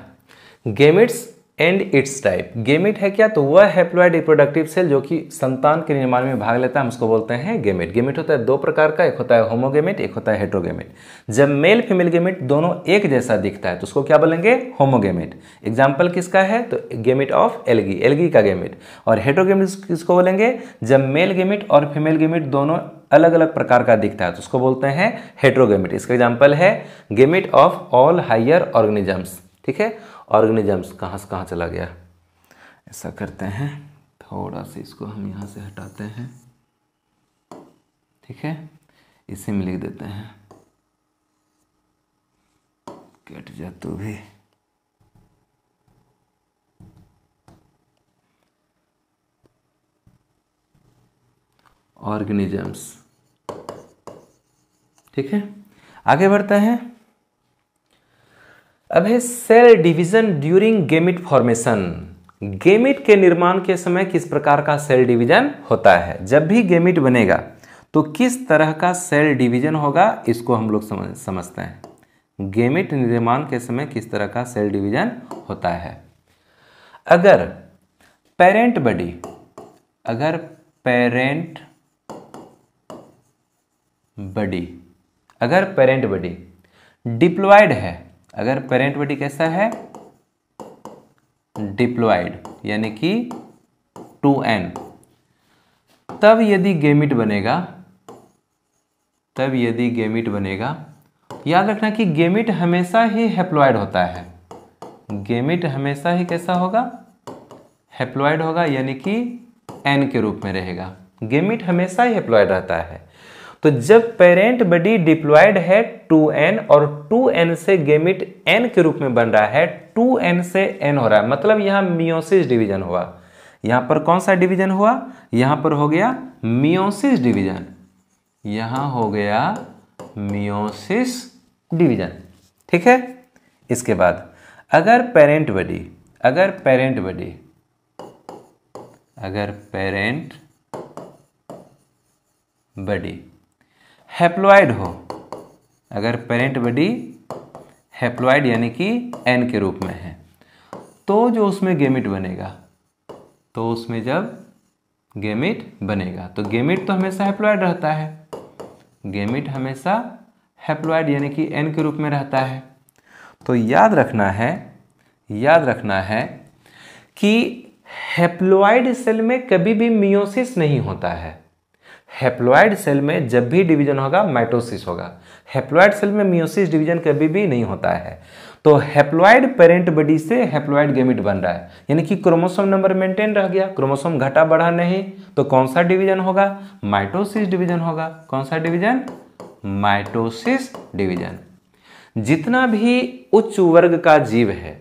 Gametes and its type. Gamete है क्या? तो वह हैप्लॉइड रिप्रोडक्टिव सेल जो कि संतान के निर्माण में भाग लेता है, हम उसको बोलते हैं गेमेट। गेमेट होता है दो प्रकार का, एक होता है होमोगेमेट, एक होता है हेटरोगेमेट। जब मेल फीमेल गेमेट दोनों एक जैसा दिखता है तो उसको क्या बोलेंगे? होमोगेमेट। एग्जाम्पल किसका है? तो गेमेट ऑफ एलगी, एलगी का गेमेट। और हेटरोगेमेट किसको बोलेंगे? जब मेल गेमेट और फीमेल गेमेट दोनों अलग अलग प्रकार का दिखता है तो उसको बोलते हैं हेटरोगेमेट। इसका एग्जाम्पल है gamete of all higher organisms. ठीक है, ऑर्गेनिजम्स कहाँ से कहाँ चला गया? ऐसा करते हैं, थोड़ा सा इसको हम यहाँ से हटाते हैं, ठीक है, इसी में लिख देते हैं, कट जा तू भी। ऑर्गेनिजम्स, ठीक है, आगे बढ़ते हैं। अब है cell division during gamete formation. Gamete के निर्माण के समय किस प्रकार का सेल डिवीजन होता है? जब भी गेमिट बनेगा तो किस तरह का सेल डिवीजन होगा, इसको हम लोग समझते हैं। गेमिट निर्माण के समय किस तरह का सेल डिवीजन होता है? अगर पेरेंट बॉडी डिप्लॉयड है, अगर पेरेंट बॉडी कैसा है? डिप्लॉयड, यानी कि 2n, तब यदि गेमिट बनेगा, याद रखना कि गेमिट हमेशा ही हैप्लॉयड होता है। गेमिट हमेशा ही कैसा होगा? हैप्लॉयड होगा, यानी कि n के रूप में रहेगा। गेमिट हमेशा ही हैप्लॉयड रहता है। तो जब पेरेंट बॉडी डिप्लॉयड है 2n और 2n से गेमिट n के रूप में बन रहा है, 2n से n हो रहा है, मतलब यहाँ मियोसिस डिवीजन हुआ। यहाँ पर कौन सा डिवीजन हुआ? यहाँ पर हो गया मियोसिस डिवीजन, ठीक है। इसके बाद अगर पेरेंट बॉडी हैप्लॉयड यानी कि n के रूप में है तो जब गेमिट बनेगा तो गेमिट तो हमेशा हैप्लॉयड रहता है। तो याद रखना है कि हैप्लॉयड सेल में कभी भी मियोसिस नहीं होता है। हैप्लॉयड सेल में जब भी डिवीजन होगा माइटोसिस होगा। हैप्लॉयड सेल में मियोसिस डिवीजन कभी भी नहीं होता है। तो हैप्लॉयड पेरेंट बॉडी से हैप्लॉयड गेमिट बन रहा है, यानी कि क्रोमोसोम नंबर मेंटेन रह गया, क्रोमोसोम घटा बढ़ा नहीं। तो कौन सा डिवीजन होगा? माइटोसिस डिवीजन होगा। कौन सा डिवीजन? Mitosis division. जितना भी उच्च वर्ग का जीव है,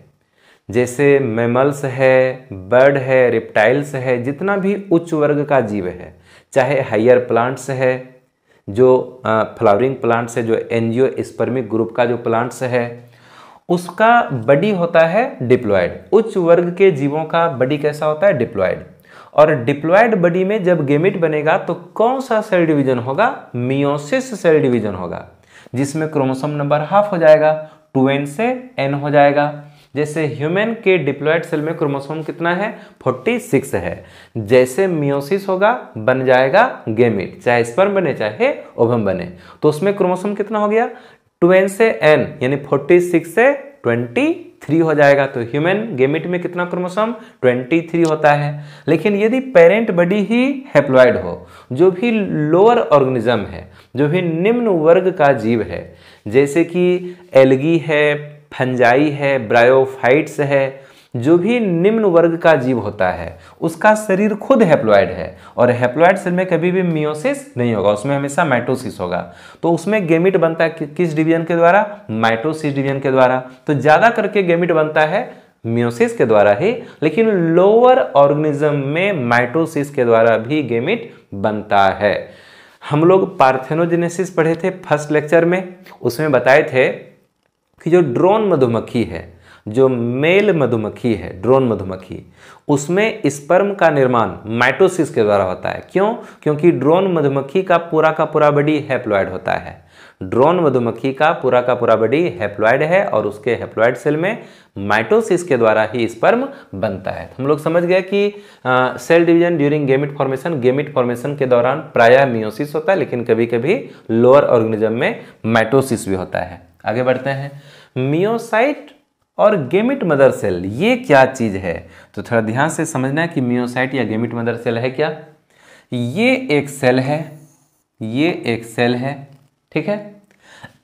जैसे मैमल्स है, बर्ड है, रेप्टाइल्स है, जितना भी उच्च वर्ग का जीव है, चाहे हायर प्लांट्स है जो फ्लावरिंग प्लांट्स है, जो एंजियोस्पर्मिक ग्रुप का जो प्लांट्स है, उसका बॉडी होता है डिप्लॉयड। उच्च वर्ग के जीवों का बॉडी कैसा होता है? डिप्लॉयड। और डिप्लॉयड बॉडी में जब गेमिट बनेगा तो कौन सा सेल डिवीजन होगा? मियोसिस सेल डिवीजन होगा, जिसमें क्रोमोसोम नंबर हाफ हो जाएगा, 2n से n हो जाएगा। जैसे ह्यूमन के डिप्लॉयड सेल में क्रोमोसोम कितना है? 46 है। जैसे मियोसिस होगा, बन जाएगा गेमिट, चाहे स्पर्म बने चाहे ओवम बने। तो उसमें क्रोमोसोम कितना हो गया? 2n से n, यानी 46 से 20 3 हो जाएगा। तो ह्यूमन गेमिट में कितना क्रोमोसोम 23 होता है। लेकिन यदि पेरेंट बॉडी ही हैप्लॉइड हो, जो भी लोअर ऑर्गेनिज्म है, जो भी निम्न वर्ग का जीव है, जैसे कि एल्गी है, फंजाई है, ब्रायोफाइट्स है, जो भी निम्न वर्ग का जीव होता है उसका शरीर खुद हैप्लॉइड है, और हैप्लॉइड शरीर में कभी भी मियोसिस नहीं होगा, उसमें हमेशा माइटोसिस होगा। तो उसमें गेमिट बनता है किस डिवीजन के द्वारा? माइटोसिस डिवीजन के द्वारा। तो ज़्यादा करके गेमिट बनता है मियोसिस के द्वारा ही, लेकिन लोअर ऑर्गेनिज्म में माइटोसिस के द्वारा भी गेमिट बनता है। हम लोग पार्थेनोजेनेसिस पढ़े थे फर्स्ट लेक्चर में, उसमें बताए थे कि जो ड्रोन मधुमक्खी है, जो मेल मधुमक्खी है, ड्रोन मधुमक्खी, उसमें स्पर्म का निर्माण माइटोसिस के द्वारा होता है। क्यों? क्योंकि ड्रोन मधुमक्खी का पूरा बॉडी हैप्लॉइड होता है। ड्रोन मधुमक्खी का पूरा बॉडी हैप्लॉइड है और उसके हैप्लॉइड सेल में माइटोसिस के द्वारा ही स्पर्म बनता है। हम लोग समझ गए कि cell division during gamete formation के दौरान प्रायः मियोसिस होता है, लेकिन कभी कभी लोअर ऑर्गेनिज्म में माइटोसिस भी होता है। आगे बढ़ते हैं। मियोसाइट और गेमिट मदर सेल, ये क्या चीज़ है? तो थोड़ा ध्यान से समझना है कि मियोसाइट या गेमिट मदर सेल है क्या। ये एक सेल है, ये एक सेल है, ठीक है।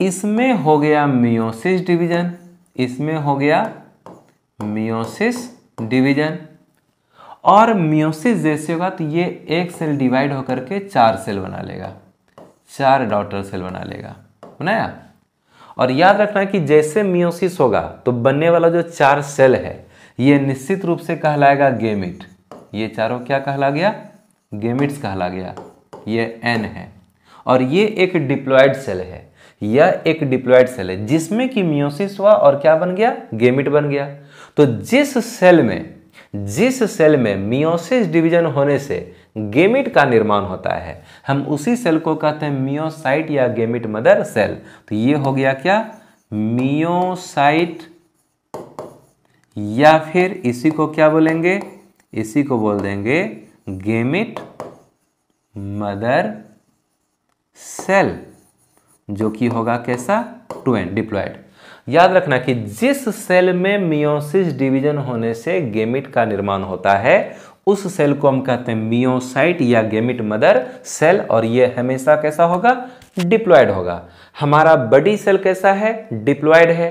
इसमें हो गया मियोसिस डिवीजन, इसमें हो गया मियोसिस डिवीजन, और मियोसिस जैसे होगा तो ये एक सेल डिवाइड होकर के 4 सेल बना लेगा, 4 डॉटर सेल बना लेगा, बनाया। और याद रखना कि जैसे मियोसिस होगा तो बनने वाला जो 4 सेल है ये निश्चित रूप से कहलाएगा गेमिट। ये चारों क्या कहला गया? गेमिट्स कहला गया। ये एन है और ये एक डिप्लॉयड सेल है, यह एक डिप्लॉयड सेल है जिसमें कि मियोसिस हुआ और क्या बन गया? गेमिट बन गया। तो जिस सेल में मियोसिस डिवीजन होने से गेमिट का निर्माण होता है, हम उसी सेल को कहते हैं मियोसाइट या गेमिट मदर सेल। तो ये हो गया क्या? मियोसाइट, या फिर इसी को क्या बोलेंगे? इसी को बोल देंगे गेमिट मदर सेल, जो कि होगा कैसा? Two n diploid. याद रखना कि जिस सेल में मियोसिस डिवीजन होने से गेमिट का निर्माण होता है उस सेल को हम कहते हैं मियोसाइट या गेमिट मदर सेल, और ये हमेशा कैसा होगा? डिप्लॉयड होगा। हमारा बॉडी सेल कैसा है? डिप्लॉयड है।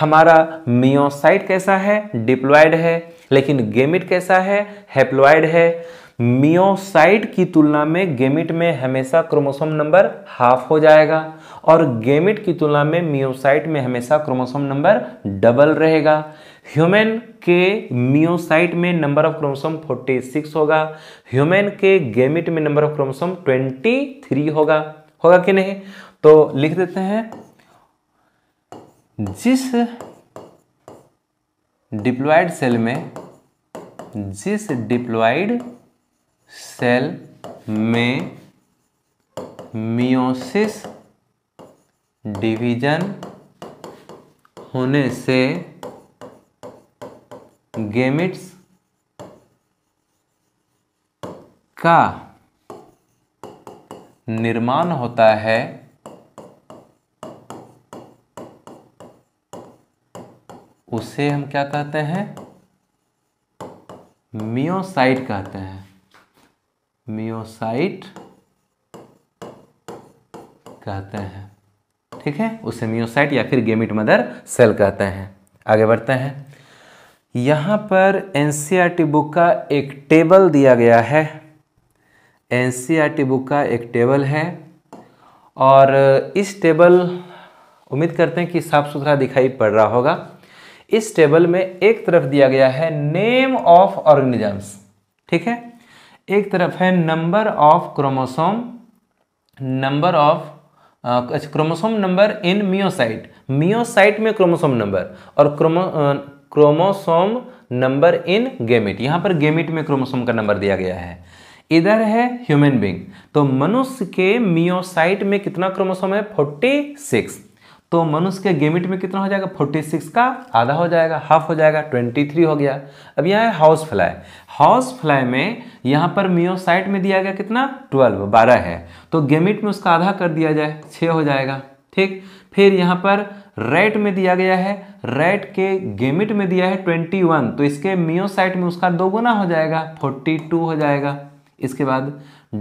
हमारा मियोसाइट कैसा है? डिप्लॉयड है। लेकिन गेमिट कैसा है? हैप्लॉयड है। मियोसाइट की तुलना में गेमिट में हमेशा क्रोमोसोम नंबर ½ हो जाएगा और गेमिट की तुलना में मियोसाइट में हमेशा क्रोमोसोम नंबर डबल रहेगा। ह्यूमन के मियोसाइट में नंबर ऑफ क्रोमोसोम 46 होगा, ह्यूमन के गेमिट में नंबर ऑफ क्रोमोसोम 23 होगा, होगा कि नहीं? तो लिख देते हैं, जिस डिप्लॉयड सेल में, जिस डिप्लॉयड सेल में मियोसिस डिवीजन होने से गेमिट्स का निर्माण होता है, उसे हम क्या कहते हैं? मियोसाइट कहते हैं, मियोसाइट कहते हैं, ठीक है। उसे मियोसाइट या फिर गेमिट मदर सेल कहते हैं। आगे बढ़ते हैं। यहाँ पर एनसीईआरटी बुक का एक टेबल दिया गया है, एनसीईआरटी बुक का एक टेबल है, और इस टेबल उम्मीद करते हैं कि साफ सुथरा दिखाई पड़ रहा होगा। इस टेबल में एक तरफ दिया गया है नेम ऑफ ऑर्गेनिजम्स, ठीक है, एक तरफ है number of chromosome, number of chromosome number in meiocyte, meiocyte में क्रोमोसोम नंबर, और क्रोमोसोम नंबर इन गेमिट, यहाँ पर गेमिट में क्रोमोसोम का नंबर दिया गया है। इधर है ह्यूमन बीइंग, तो मनुष्य के मियोसाइट में कितना क्रोमोसोम है? 46। तो मनुष्य के गेमिट में कितना हो जाएगा? 46 का आधा हो जाएगा, हाफ हो जाएगा, 23 हो गया। अब यहाँ है हाउस फ्लाई, हाउस फ्लाई में यहाँ पर मियोसाइट में दिया गया कितना? 12 है, तो गेमिट में उसका आधा कर दिया जाए, 6 हो जाएगा, ठीक। फिर यहाँ पर रैट में दिया गया है, रैट के गेमिट में दिया है 21, तो इसके मियोसाइट में उसका दोगुना हो जाएगा 42 हो जाएगा। इसके बाद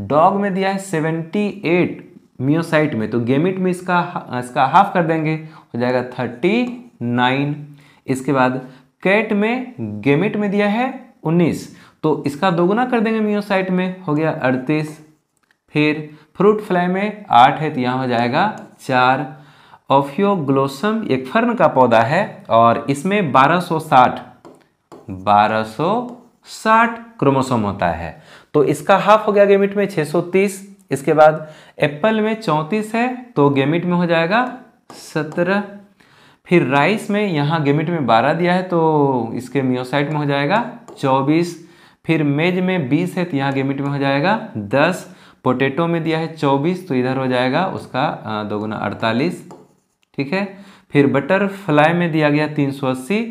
डॉग में दिया है 78 मियोसाइट में, तो गेमिट में इसका हाफ कर देंगे, हो जाएगा 39। इसके बाद कैट में गेमिट में दिया है 19, तो इसका दोगुना कर देंगे मियोसाइट में, हो गया 38। फिर फ्रूट फ्लाई में 8 है तो यहाँ हो जाएगा 4। ऑफियोग्लोसम एक फर्न का पौधा है और इसमें 1260 क्रोमोसोम होता है, तो इसका हाफ हो गया गेमिट में 630। इसके बाद एप्पल में 34 है तो गेमिट में हो जाएगा 17। फिर राइस में यहाँ गेमिट में 12 दिया है तो इसके मियोसाइट में हो जाएगा 24। फिर मेज में 20 है तो यहाँ गेमिट में हो जाएगा 10। पोटैटो में दिया है 24 तो इधर हो जाएगा उसका दोगुना 48, ठीक है। फिर बटरफ्लाई में दिया गया 380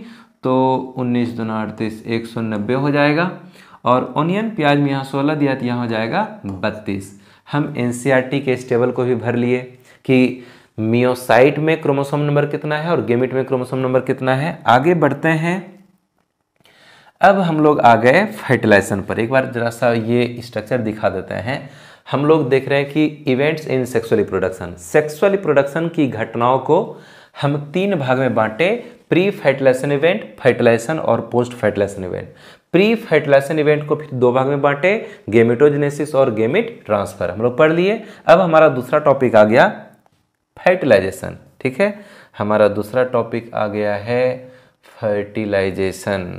तो 19 दूना 38 190 हो जाएगा। और ऑनियन प्याज में यहाँ 16 दिया तो यहाँ हो जाएगा 32। हम एनसीईआरटी के इस टेबल को भी भर लिए कि मियोसाइट में क्रोमोसोम नंबर कितना है और गेमिट में क्रोमोसोम नंबर कितना है। आगे बढ़ते हैं, अब हम लोग आ गए फर्टिलाइजेशन पर। एक बार जरा सा ये स्ट्रक्चर दिखा देते हैं। हम लोग देख रहे हैं कि events in sexual reproduction, sexual reproduction की घटनाओं को हम 3 भाग में बांटे, प्री फर्टिलाइजेशन इवेंट, फर्टिलाइजेशन और post fertilisation event. Pre fertilisation event को फिर 2 भाग में बांटे, गेमेटोजेनेसिस और गेमिट ट्रांसफर, हम लोग पढ़ लिए। अब हमारा दूसरा टॉपिक आ गया फर्टिलाइजेशन, ठीक है। हमारा दूसरा टॉपिक आ गया है फर्टिलाइजेशन,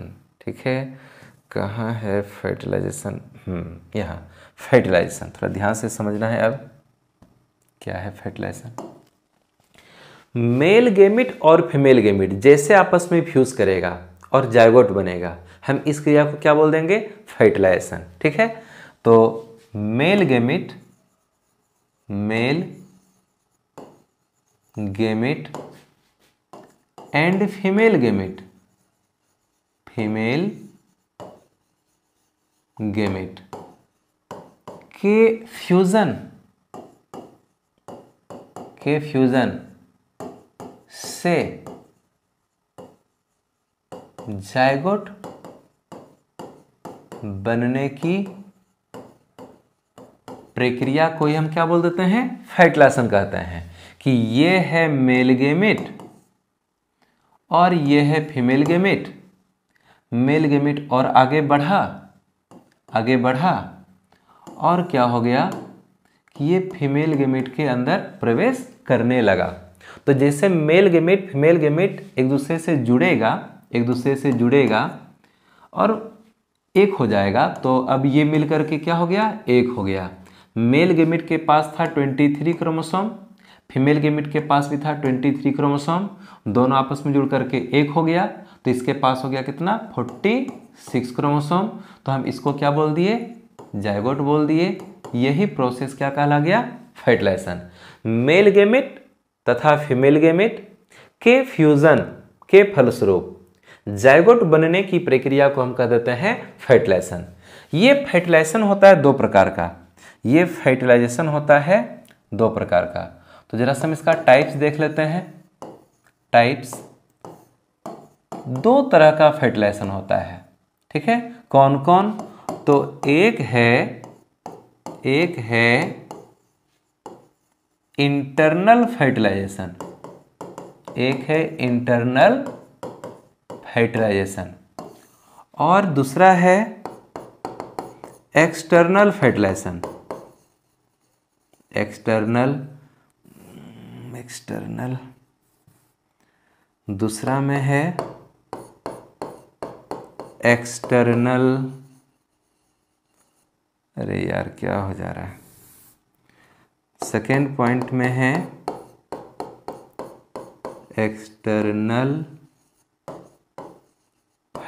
ठीक है। कहाँ है फर्टिलाइजेशन? यहाँ फर्टिलाइजेशन, थोड़ा ध्यान से समझना है। अब क्या है फर्टिलाइजेशन? मेल गेमिट और फीमेल गेमिट जैसे आपस में फ्यूज करेगा और जायगोट बनेगा, हम इस क्रिया को क्या बोल देंगे? फर्टिलाइजेशन, ठीक है। तो male gamete and female gamete, female gamete के फ्यूजन से जायगोट बनने की प्रक्रिया को ही हम क्या बोल देते हैं? फर्टिलाइजेशन कहते हैं। कि ये है मेल गेमिट और ये है फीमेल गेमिट, मेल गेमिट और आगे बढ़ा और क्या हो गया कि ये फीमेल गेमिट के अंदर प्रवेश करने लगा। तो जैसे मेल गेमिट फीमेल गेमिट एक दूसरे से जुड़ेगा और एक हो जाएगा, तो अब ये मिलकर के क्या हो गया? एक हो गया। मेल गेमिट के पास था 23 क्रोमोसोम, फीमेल गेमिट के पास भी था 23 क्रोमोसोम, दोनों आपस में जुड़ करके एक हो गया, तो इसके पास हो गया कितना? 46 क्रोमोसोम। तो हम इसको क्या बोल दिए? जायगोट बोल दिए। यही प्रोसेस क्या कहला गया? फर्टिलाइजेशन। मेल गेमिट तथा फीमेल गेमिट के फ्यूजन के फलस्वरूप जायगोट बनने की प्रक्रिया को हम कह देते हैं फर्टिलाइजेशन। ये फर्टिलाइजेशन होता है 2 प्रकार का, ये फर्टिलाइजेशन होता है 2 प्रकार का। तो जरा हम इसका टाइप्स देख लेते हैं। टाइप्स 2 तरह का फर्टिलाइजेशन होता है, ठीक है। कौन कौन? तो एक है इंटरनल फर्टिलाइजेशन, एक है इंटरनल फर्टिलाइजेशन और दूसरा है एक्सटर्नल फर्टिलाइजेशन। एक्सटर्नल दूसरा में है एक्सटर्नल, अरे यार क्या हो जा रहा है, सेकेंड पॉइंट में है एक्सटर्नल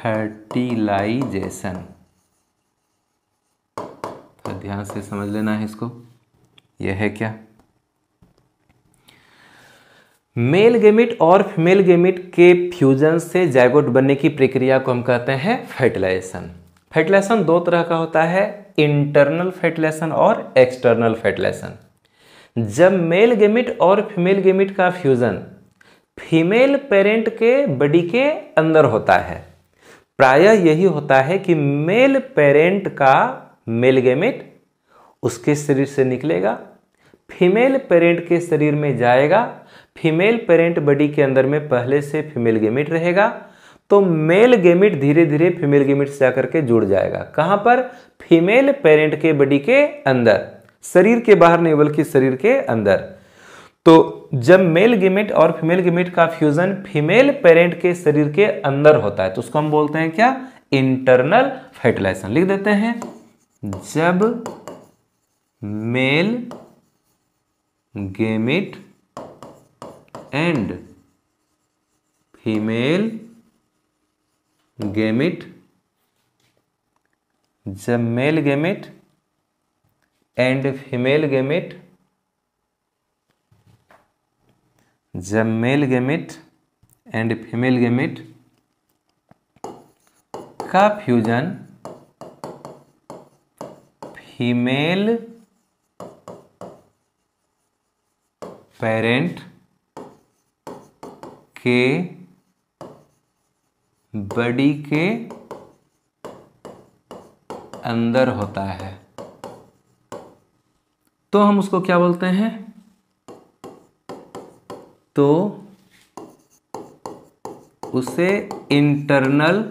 फर्टिलाइजेशन। तो ध्यान से समझ लेना है इसको। यह है क्या? मेल गेमिट और फीमेल गेमिट के फ्यूजन से जायगोट बनने की प्रक्रिया को हम कहते हैं फर्टिलाइजेशन। फर्टिलाइजेशन 2 तरह का होता है, इंटरनल फर्टिलाइजेशन और एक्सटर्नल फर्टिलाइजेशन। जब मेल गेमिट और फीमेल गेमिट का फ्यूजन फीमेल पेरेंट के बॉडी के अंदर होता है। प्रायः यही होता है कि मेल पेरेंट का मेल गैमेट उसके शरीर से निकलेगा, फीमेल पेरेंट के शरीर में जाएगा, फीमेल पेरेंट बॉडी के अंदर में पहले से फीमेल गैमेट रहेगा, तो मेल गैमेट धीरे धीरे फीमेल गैमेट से आकर के जुड़ जाएगा। कहाँ पर? फीमेल पेरेंट के बॉडी के अंदर, शरीर के बाहर नहीं बल्कि शरीर के अंदर। तो जब मेल गैमेट और फीमेल गैमेट का फ्यूजन फीमेल पेरेंट के शरीर के अंदर होता है तो उसको हम बोलते हैं क्या? Internal fertilisation. लिख देते हैं, जब male gamete and female gamete, जब male gamete and female gamete, जब male gamete and female gamete का फ्यूजन फीमेल पेरेंट के बॉडी के अंदर होता है तो हम उसको क्या बोलते हैं? तो उसे इंटरनल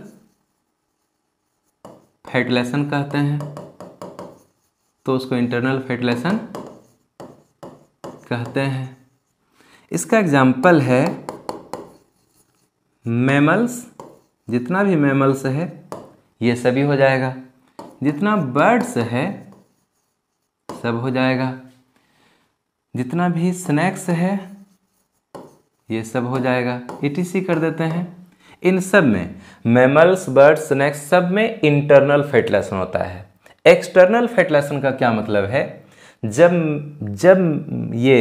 फर्टिलाइजेशन कहते हैं, तो उसको इंटरनल फर्टिलाइजेशन कहते हैं। इसका एग्जाम्पल है मैमल्स, जितना भी मैमल्स है ये सभी हो जाएगा, जितना बर्ड्स है सब हो जाएगा, जितना भी स्नैक्स है ये सब हो जाएगा, एटीसी कर देते हैं। इन सब में मैमल्स, बर्ड्स, स्नैक्स सब में इंटरनल फर्टिलाइजेशन होता है। एक्सटर्नल फर्टिलाइजेशन का क्या मतलब है? जब ये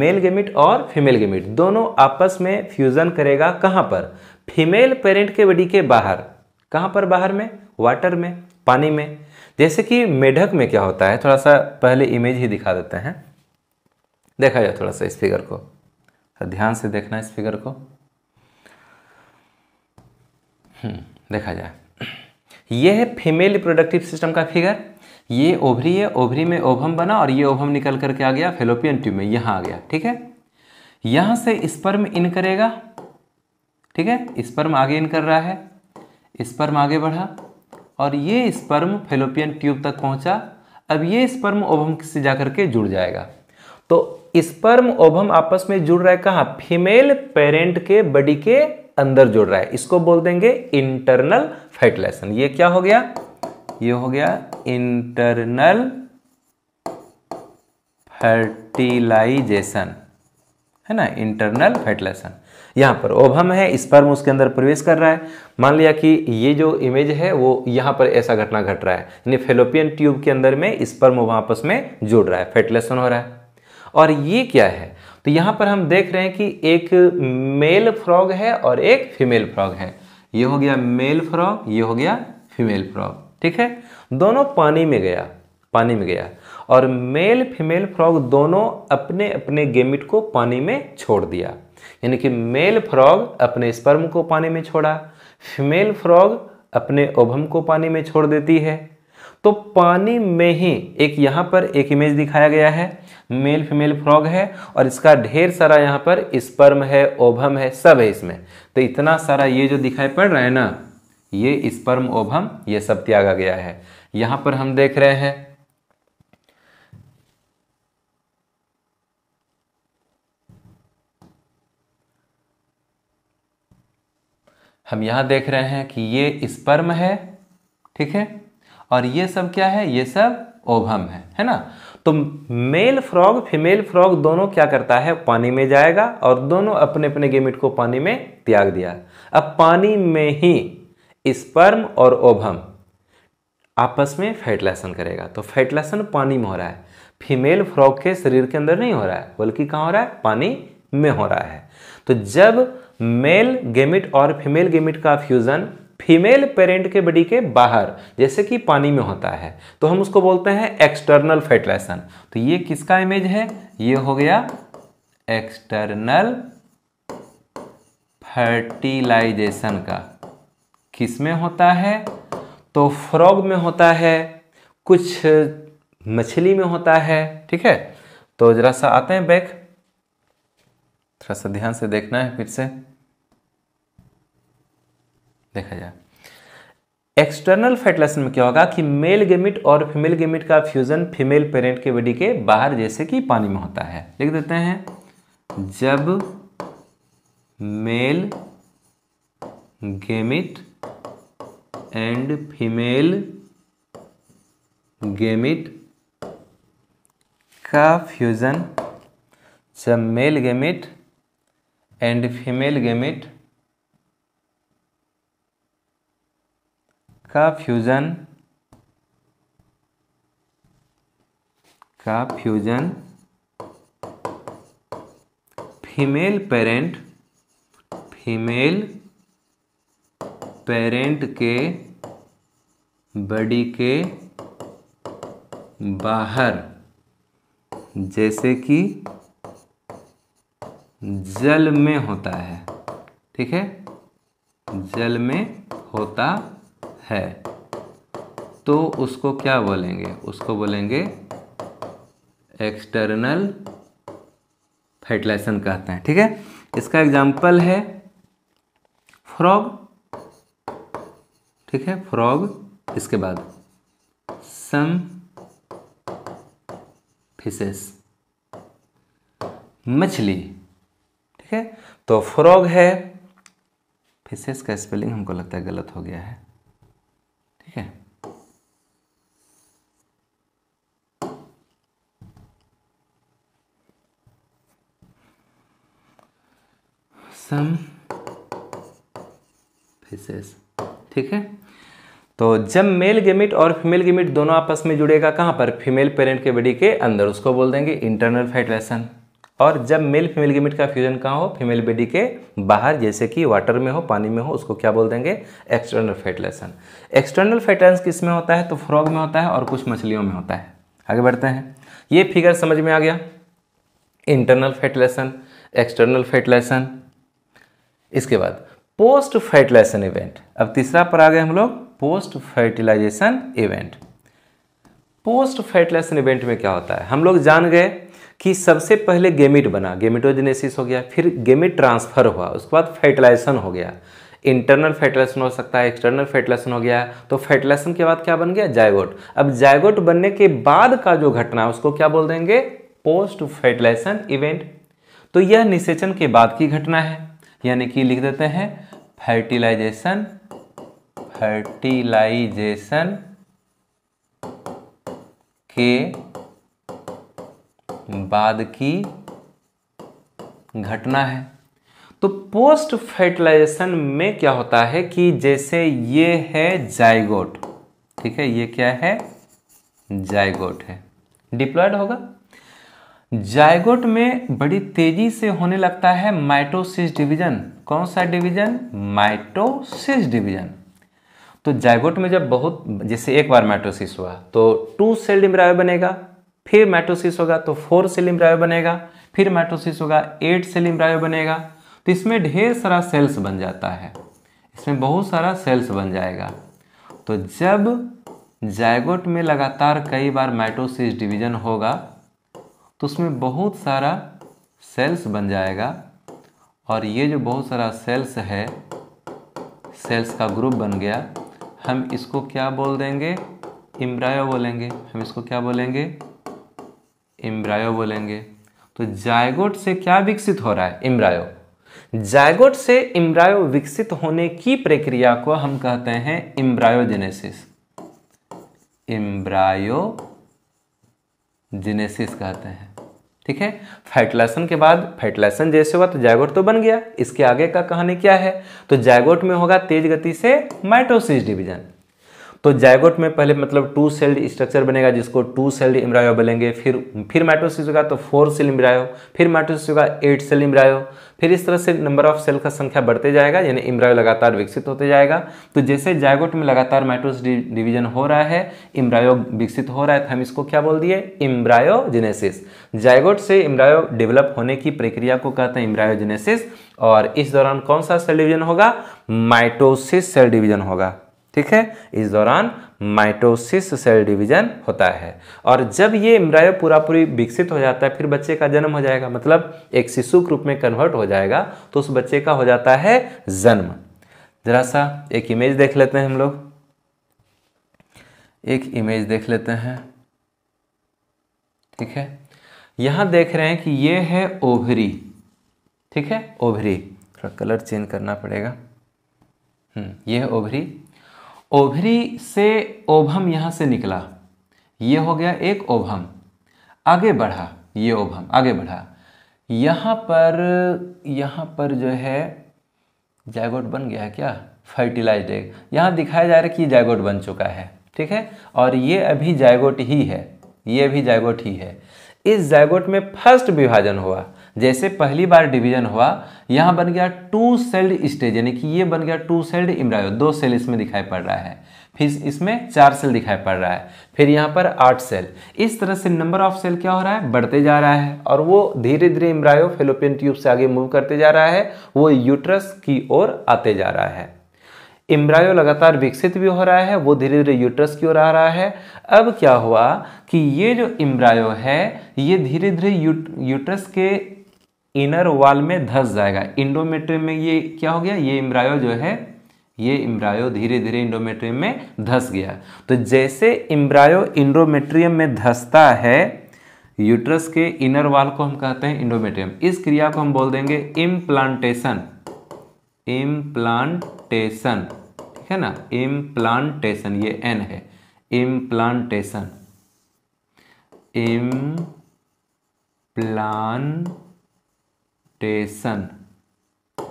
मेल गैमेट और फीमेल गैमेट दोनों आपस में फ्यूजन करेगा, कहाँ पर? फीमेल पेरेंट के बॉडी के बाहर। कहाँ पर? बाहर में, वाटर में, पानी में। जैसे कि मेढक में क्या होता है, थोड़ा सा पहले इमेज ही दिखा देते हैं। देखा जाए थोड़ा सा इस फिगर को, ध्यान से देखना इस फिगर को, देखा जाए। यह है फीमेल रिप्रोडक्टिव सिस्टम का फिगर। ये ओवरी है, ओवरी में ओवम बना और ये ओवम निकल करके आ गया फेलोपियन ट्यूब में, यहाँ आ गया। ठीक है, यहाँ से स्पर्म इन करेगा। ठीक है, स्पर्म आगे इन कर रहा है, स्पर्म आगे बढ़ा और ये स्पर्म फेलोपियन ट्यूब तक पहुंचा। अब ये स्पर्म ओवम से जाकर के जुड़ जाएगा। तो स्पर्म ओवम आपस में जुड़ रहा है कहाँ? फीमेल पेरेंट के बॉडी के अंदर जुड़ रहा है। इसको बोल देंगे इंटरनल फर्टिलाइजेशन। ये क्या हो गया? ये हो गया इंटरनल फर्टिलाइजेशन, है ना, इंटरनल फर्टिलाइजेशन। यहाँ पर ओवम है, स्पर्म उसके अंदर प्रवेश कर रहा है। मान लिया कि ये जो इमेज है वो यहाँ पर ऐसा घटना घट रहा है, यानी फेलोपियन ट्यूब के अंदर में स्पर्म ओवम आपस में जुड़ रहा है, फर्टिलाइजेशन हो रहा है। और ये क्या है? तो यहाँ पर हम देख रहे हैं कि एक मेल फ्रॉग है और एक फीमेल फ्रॉग है। ये हो गया मेल फ्रॉग, ये हो गया फीमेल फ्रॉग। ठीक है, दोनों पानी में गया, पानी में गया और मेल फीमेल फ्रॉग दोनों अपने अपने गैमेट को पानी में छोड़ दिया। यानी कि मेल फ्रॉग अपने स्पर्म को पानी में छोड़ा, फीमेल फ्रॉग अपने ओवम को पानी में छोड़ देती है। तो पानी में ही एक, यहाँ पर एक इमेज दिखाया गया है, मेल फीमेल फ्रॉग है और इसका ढेर सारा यहाँ पर स्पर्म है, ओवम है, सब है इसमें। तो इतना सारा ये जो दिखाई पड़ रहा है ना, ये स्पर्म ओवम ये सब त्यागा गया है। यहाँ पर हम देख रहे हैं कि ये स्पर्म है, ठीक है, और ये सब क्या है? ये सब ओवम है, है ना। तो मेल फ्रॉग फीमेल फ्रॉग दोनों क्या करता है? पानी में जाएगा और दोनों अपने अपने गैमेट को पानी में त्याग दिया। अब पानी में ही स्पर्म और ओवम आपस में फर्टिलाइजेशन करेगा। तो फर्टिलाइजेशन पानी में हो रहा है, फीमेल फ्रॉग के शरीर के अंदर नहीं हो रहा है, बल्कि कहाँ हो रहा है? पानी में हो रहा है। तो जब मेल गैमेट और फीमेल गैमेट का फ्यूजन फीमेल पेरेंट के बॉडी के बाहर, जैसे कि पानी में होता है, तो हम उसको बोलते हैं एक्सटर्नल फर्टिलाइजेशन। तो ये किसका इमेज है? ये हो गया एक्सटर्नल फर्टिलाइजेशन का किस में होता है, तो फ्रॉग में होता है, कुछ मछली में होता है, ठीक है। तो जरा सा आते हैं बैक, थोड़ा सा ध्यान से देखना है, फिर से देखा जाए। एक्सटर्नल फर्टिलाइजेशन में क्या होगा कि मेल गेमिट और फीमेल गेमिट का फ्यूजन फीमेल पेरेंट के बॉडी के बाहर जैसे कि पानी में होता है। लिख देते हैं, जब male gamete and female gamete का फ्यूजन, जब male gamete and female gamete का फ्यूजन फीमेल पेरेंट के बॉडी के बाहर जैसे कि जल में होता है, ठीक है, जल में होता है, तो उसको क्या बोलेंगे, उसको बोलेंगे एक्सटर्नल फर्टिलाइजेशन कहते हैं, ठीक है। इसका एग्जाम्पल है फ्रॉग, ठीक है, फ्रॉग, इसके बाद सम फिशेस, मछली, ठीक है। तो फ्रॉग है, फिशेस का स्पेलिंग हमको लगता है गलत हो गया है, ठीक है, सम फिशेस, ठीक है। तो जब मेल गेमिट और फीमेल गेमिट दोनों आपस में जुड़ेगा कहाँ पर, फीमेल पेरेंट के बॉडी के अंदर, उसको बोल देंगे इंटरनल फर्टिलाइजेशन। और जब मेल फीमेल गेमिट का फ्यूजन कहाँ हो, फीमेल बॉडी के बाहर जैसे कि वाटर में हो, पानी में हो, उसको क्या बोल देंगे, एक्सटर्नल फर्टिलाइजेशन। एक्सटर्नल फर्टिलाइजेशन किस में होता है, तो फ्रॉग में होता है और कुछ मछलियों में होता है। आगे बढ़ते हैं, ये फिगर समझ में आ गया, इंटरनल फर्टिलाइजेशन, एक्सटर्नल फर्टिलाइजेशन। इसके बाद पोस्ट फर्टिलाइजेशन इवेंट, अब तीसरा पर आ गए हम लोग, post fertilisation event. Post fertilisation event में क्या होता है, हम लोग जान गए कि सबसे पहले गेमिट बना, गेमिटोजेनेसिस हो गया, फिर गेमिट ट्रांसफर हुआ, उसके बाद फर्टिलाइजेशन हो गया, इंटरनल फर्टिलाइजेशन हो सकता है, एक्सटर्नल फर्टिलाइजेशन हो गया। तो फर्टिलाइजेशन के बाद क्या बन गया, जायगोट। अब जायगोट बनने के बाद का जो घटना है उसको क्या बोल देंगे, पोस्ट फर्टिलाइजेशन इवेंट। तो यह निषेचन के बाद की घटना है, यानी कि लिख देते हैं फर्टिलाइजेशन के बाद की घटना है। तो पोस्ट फर्टिलाइजेशन में क्या होता है कि जैसे ये है जाइगोट, ठीक है, ये क्या है, जाइगोट है, डिप्लॉयड होगा। जाइगोट में बड़ी तेजी से होने लगता है माइटोसिस डिवीजन, कौन सा डिवीजन, माइटोसिस डिवीजन। तो जाइगोट में जब बहुत, जैसे एक बार माइटोसिस हुआ तो 2 सेल्ड एम्ब्रियो बनेगा, फिर माइटोसिस होगा तो 4 सेल एम्ब्रियो बनेगा, फिर माइटोसिस होगा 8 सेल एम्ब्रियो बनेगा। तो इसमें ढेर सारा सेल्स बन जाता है, इसमें बहुत सारा सेल्स बन जाएगा। तो जब जाइगोट में लगातार कई बार माइटोसिस डिवीजन होगा तो उसमें बहुत सारा सेल्स बन जाएगा, और ये जो बहुत सारा सेल्स है, सेल्स का ग्रुप बन गया, हम इसको क्या बोल देंगे, एम्ब्रायो बोलेंगे, हम इसको क्या बोलेंगे, एम्ब्रायो बोलेंगे। तो जायगोट से क्या विकसित हो रहा है, एम्ब्रायो। जायगोट से एम्ब्रायो विकसित होने की प्रक्रिया को हम कहते हैं एम्ब्रायोजेनेसिस, एम्ब्रायोजेनेसिस कहते हैं, ठीक है। फर्टिलाइजेशन के बाद, फर्टिलाइजेशन जैसे हुआ तो जायगोट तो बन गया, इसके आगे का कहानी क्या है, तो जायगोट में होगा तेज गति से माइटोसिस डिवीजन। तो जायगोट में पहले मतलब 2 सेल्ड स्ट्रक्चर बनेगा जिसको 2 सेल्ड एम्ब्रायो बोलेंगे, फिर माइटोसिस होगा तो 4 सेल एम्ब्रायो, फिर माइटोसिस होगा 8 सेल एम्ब्रायो, फिर इस तरह से नंबर ऑफ सेल का संख्या बढ़ते जाएगा, यानी एम्ब्रायो लगातार विकसित होते जाएगा। तो जैसे जायगोट में लगातार माइटोसिस डिवीजन हो रहा है, एम्ब्रायो विकसित हो रहा है, तो हम इसको क्या बोल दिए, एम्ब्रायोजेनेसिस। जायगोट से एम्ब्रायो डेवलप होने की प्रक्रिया को कहते हैं एम्ब्रायोजेनेसिस, और इस दौरान कौन सा सेल डिवीजन होगा? माइटोसिस सेल डिवीजन होगा। ठीक है, इस दौरान माइटोसिस सेल डिवीजन होता है। और जब ये एम्ब्रायो पूरा पूरी विकसित हो जाता है फिर बच्चे का जन्म हो जाएगा, मतलब एक शिशु के रूप में कन्वर्ट हो जाएगा, तो उस बच्चे का हो जाता है जन्म। जरा सा एक इमेज देख लेते हैं हम लोग, एक इमेज देख लेते हैं। ठीक है, यहाँ देख रहे हैं कि ये है ओवरी। ठीक है, ओवरी, थोड़ा कलर चेंज करना पड़ेगा। ये है ओवरी। ओवरी से ओवम यहाँ से निकला, ये हो गया एक ओवम, आगे बढ़ा, ये ओवम आगे बढ़ा, यहाँ पर जो है जायगोट बन गया है क्या? Fertilised egg. यहाँ दिखाया जा रहा है कि जायगोट बन चुका है। ठीक है, और ये अभी जायगोट ही है, ये भी जायगोट ही है। इस जायगोट में फर्स्ट विभाजन हुआ, जैसे पहली बार डिवीजन हुआ, यहाँ बन गया टू सेल्ड स्टेज, यानी कि ये बन गया टू सेल्ड एम्ब्रायो, दो सेल इसमें दिखाई पड़ रहा है, फिर इसमें चार सेल दिखाई पड़ रहा है, फिर यहाँ पर आठ सेल। इस तरह से नंबर ऑफ सेल क्या हो रहा है? बढ़ते जा रहा है, और वो धीरे धीरे एम्ब्रायो फेलोपियन ट्यूब से आगे मूव करते जा रहा है, वो यूट्रस की ओर आते जा रहा है। एम्ब्रायो लगातार विकसित भी हो रहा है, वो धीरे धीरे यूट्रस की ओर आ रहा है। अब क्या हुआ कि ये जो एम्ब्रायो है ये धीरे धीरे यूट्रस के इनर वॉल में धंस जाएगा, इंडोमेट्रियम में। ये क्या हो गया? ये एम्ब्रायो जो है, ये एम्ब्रायो धीरे धीरे इंडोमेट्रियम में धंस गया। तो जैसे एम्ब्रायो इंडोमेट्रियम में धंसता है, यूट्रस के इनर वॉल को हम कहते हैं इंडोमेट्रियम। इस क्रिया को हम बोल देंगे इम्प्लांटेशन, इम्प्लांटेशन। ठीक है ना, इम्प्लांटेशन, ये एन है, इम्प्लांटेशन, इम्प्लांटेशन,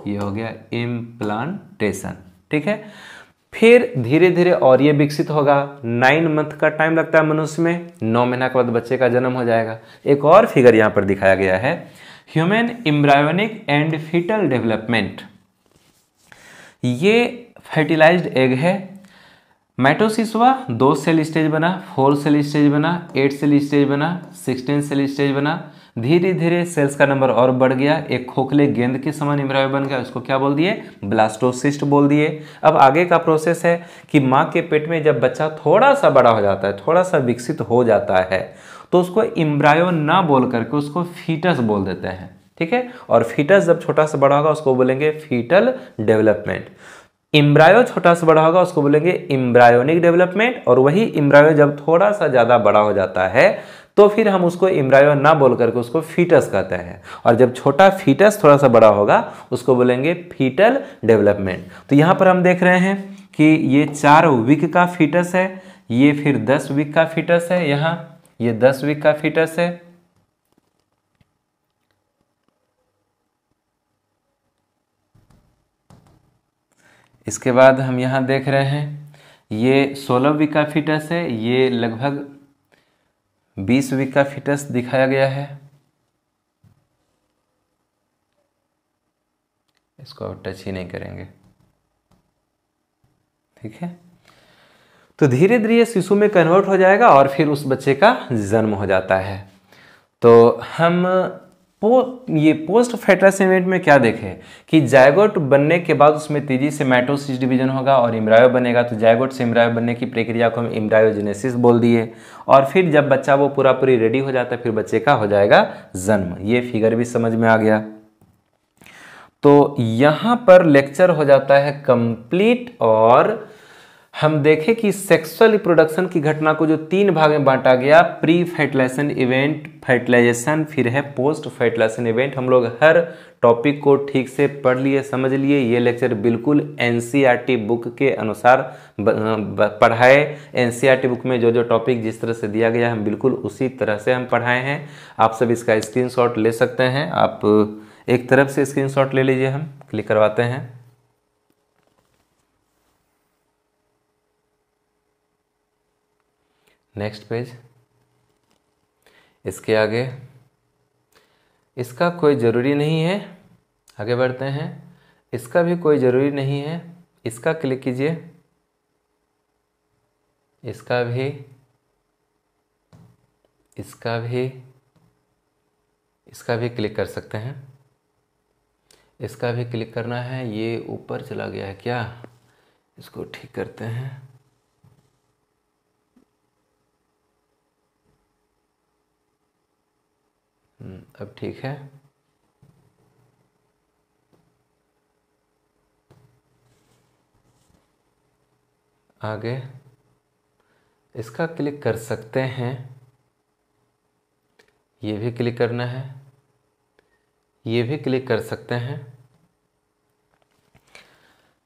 ये हो गया इम्प्लांटेशन। ठीक है, फिर धीरे धीरे और ये विकसित होगा। 9 मंथ का टाइम लगता है मनुष्य में, 9 महीना के बाद बच्चे का जन्म हो जाएगा। एक और फिगर यहाँ पर दिखाया गया है, human embryonic and foetal development. ये फर्टिलाइज्ड एग है, माइटोसिस हुआ, 2 सेल स्टेज बना, 4 सेल स्टेज बना, 8 सेल स्टेज बना, 16 सेल स्टेज बना। धीरे धीरे सेल्स का नंबर और बढ़ गया, एक खोखले गेंद के समान एम्ब्रायो बन गया, उसको क्या बोल दिए? ब्लास्टोसिस्ट बोल दिए। अब आगे का प्रोसेस है कि माँ के पेट में जब बच्चा थोड़ा सा बड़ा हो जाता है, थोड़ा सा विकसित हो जाता है, तो उसको एम्ब्रायो ना बोल करके उसको फीटस बोल देते हैं। ठीक है, और फीटस जब छोटा सा बड़ा होगा उसको बोलेंगे फीटल डेवलपमेंट। एम्ब्रायो छोटा सा बड़ा होगा उसको बोलेंगे एम्ब्रायोनिक डेवलपमेंट। और वही एम्ब्रायो जब थोड़ा सा ज़्यादा बड़ा हो जाता है तो फिर हम उसको एम्ब्रायो ना बोल करके उसको फीटस कहते हैं। और जब छोटा फीटस थोड़ा सा बड़ा होगा उसको बोलेंगे फीटल डेवलपमेंट। तो यहाँ पर हम देख रहे हैं कि ये 4 वीक का फीटस है, ये फिर 10 वीक का फीटस है, यहाँ ये 10 वीक का फीटस है, इसके बाद हम यहाँ देख रहे हैं ये 16 वीक का फीटस है, ये लगभग 20 वीक का फीटस दिखाया गया है। इसको टच ही नहीं करेंगे। ठीक है, तो धीरे धीरे ये शिशु में कन्वर्ट हो जाएगा और फिर उस बच्चे का जन्म हो जाता है। तो हम ये पोस्ट फर्टिलाइजेशन में क्या देखें कि जायगोट बनने के बाद उसमें तेजी से माइटोसिस डिवीजन होगा और एम्ब्रायो बनेगा, तो जायगोट से एम्ब्रायो बनने की प्रक्रिया को हम एम्ब्रायोजेनेसिस बोल दिए। और फिर जब बच्चा वो पूरा पूरी रेडी हो जाता है फिर बच्चे का हो जाएगा जन्म। ये फिगर भी समझ में आ गया। तो यहाँ पर लेक्चर हो जाता है कंप्लीट, और हम देखें कि सेक्सुअल रिप्रोडक्शन की घटना को जो 3 भाग में बांटा गया, प्री फर्टिलाइजेशन इवेंट, फर्टिलाइजेशन, फिर है पोस्ट फर्टिलाइजेशन इवेंट। हम लोग हर टॉपिक को ठीक से पढ़ लिए, समझ लिए। ये लेक्चर बिल्कुल एनसीईआरटी बुक के अनुसार पढ़ाए। एनसीईआरटी बुक में जो जो टॉपिक जिस तरह से दिया गया हम बिल्कुल उसी तरह से हम पढ़ाए हैं। आप सब इसका स्क्रीनशॉट ले सकते हैं, आप एक तरफ से स्क्रीनशॉट ले लीजिए, हम क्लिक करवाते हैं। नेक्स्ट पेज, इसके आगे इसका कोई ज़रूरी नहीं है, आगे बढ़ते हैं। इसका भी कोई ज़रूरी नहीं है, इसका क्लिक कीजिए, इसका भी, इसका भी, इसका भी क्लिक कर सकते हैं। इसका भी क्लिक करना है, ये ऊपर चला गया है क्या, इसको ठीक करते हैं। अब ठीक है। आगे इसका क्लिक कर सकते हैं, ये भी क्लिक करना है, ये भी क्लिक कर सकते हैं।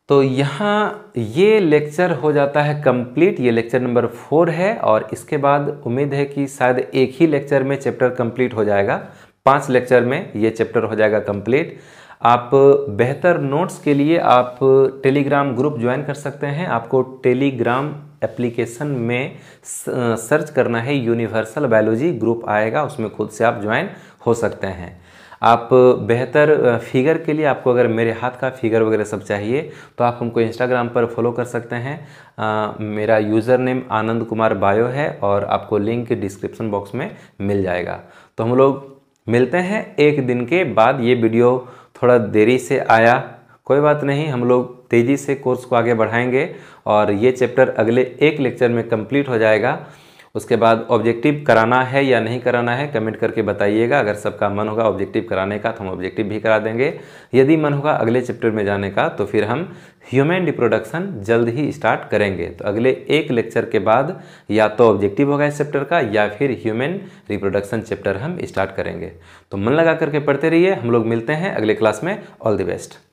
तो यहाँ ये लेक्चर हो जाता है कंप्लीट। ये लेक्चर नंबर 4 है और इसके बाद उम्मीद है कि शायद एक ही लेक्चर में चैप्टर कंप्लीट हो जाएगा। 5 लेक्चर में ये चैप्टर हो जाएगा कंप्लीट। आप बेहतर नोट्स के लिए आप टेलीग्राम ग्रुप ज्वाइन कर सकते हैं। आपको टेलीग्राम एप्लीकेशन में सर्च करना है यूनिवर्सल बायोलॉजी, ग्रुप आएगा, उसमें खुद से आप ज्वाइन हो सकते हैं। आप बेहतर फिगर के लिए, आपको अगर मेरे हाथ का फिगर वगैरह सब चाहिए तो आप हमको इंस्टाग्राम पर फॉलो कर सकते हैं। मेरा user name Anand Kumar bio है और आपको लिंक डिस्क्रिप्शन बॉक्स में मिल जाएगा। तो हम लोग मिलते हैं एक दिन के बाद। ये वीडियो थोड़ा देरी से आया, कोई बात नहीं, हम लोग तेज़ी से कोर्स को आगे बढ़ाएंगे और ये चैप्टर अगले एक लेक्चर में कंप्लीट हो जाएगा। उसके बाद ऑब्जेक्टिव कराना है या नहीं कराना है कमेंट करके बताइएगा। अगर सबका मन होगा ऑब्जेक्टिव कराने का तो हम ऑब्जेक्टिव भी करा देंगे। यदि मन होगा अगले चैप्टर में जाने का तो फिर हम ह्यूमन रिप्रोडक्शन जल्द ही स्टार्ट करेंगे। तो अगले एक लेक्चर के बाद या तो ऑब्जेक्टिव होगा इस चैप्टर का या फिर ह्यूमन रिप्रोडक्शन चैप्टर हम स्टार्ट करेंगे। तो मन लगा करके पढ़ते रहिए। हम लोग मिलते हैं अगले क्लास में। All the best.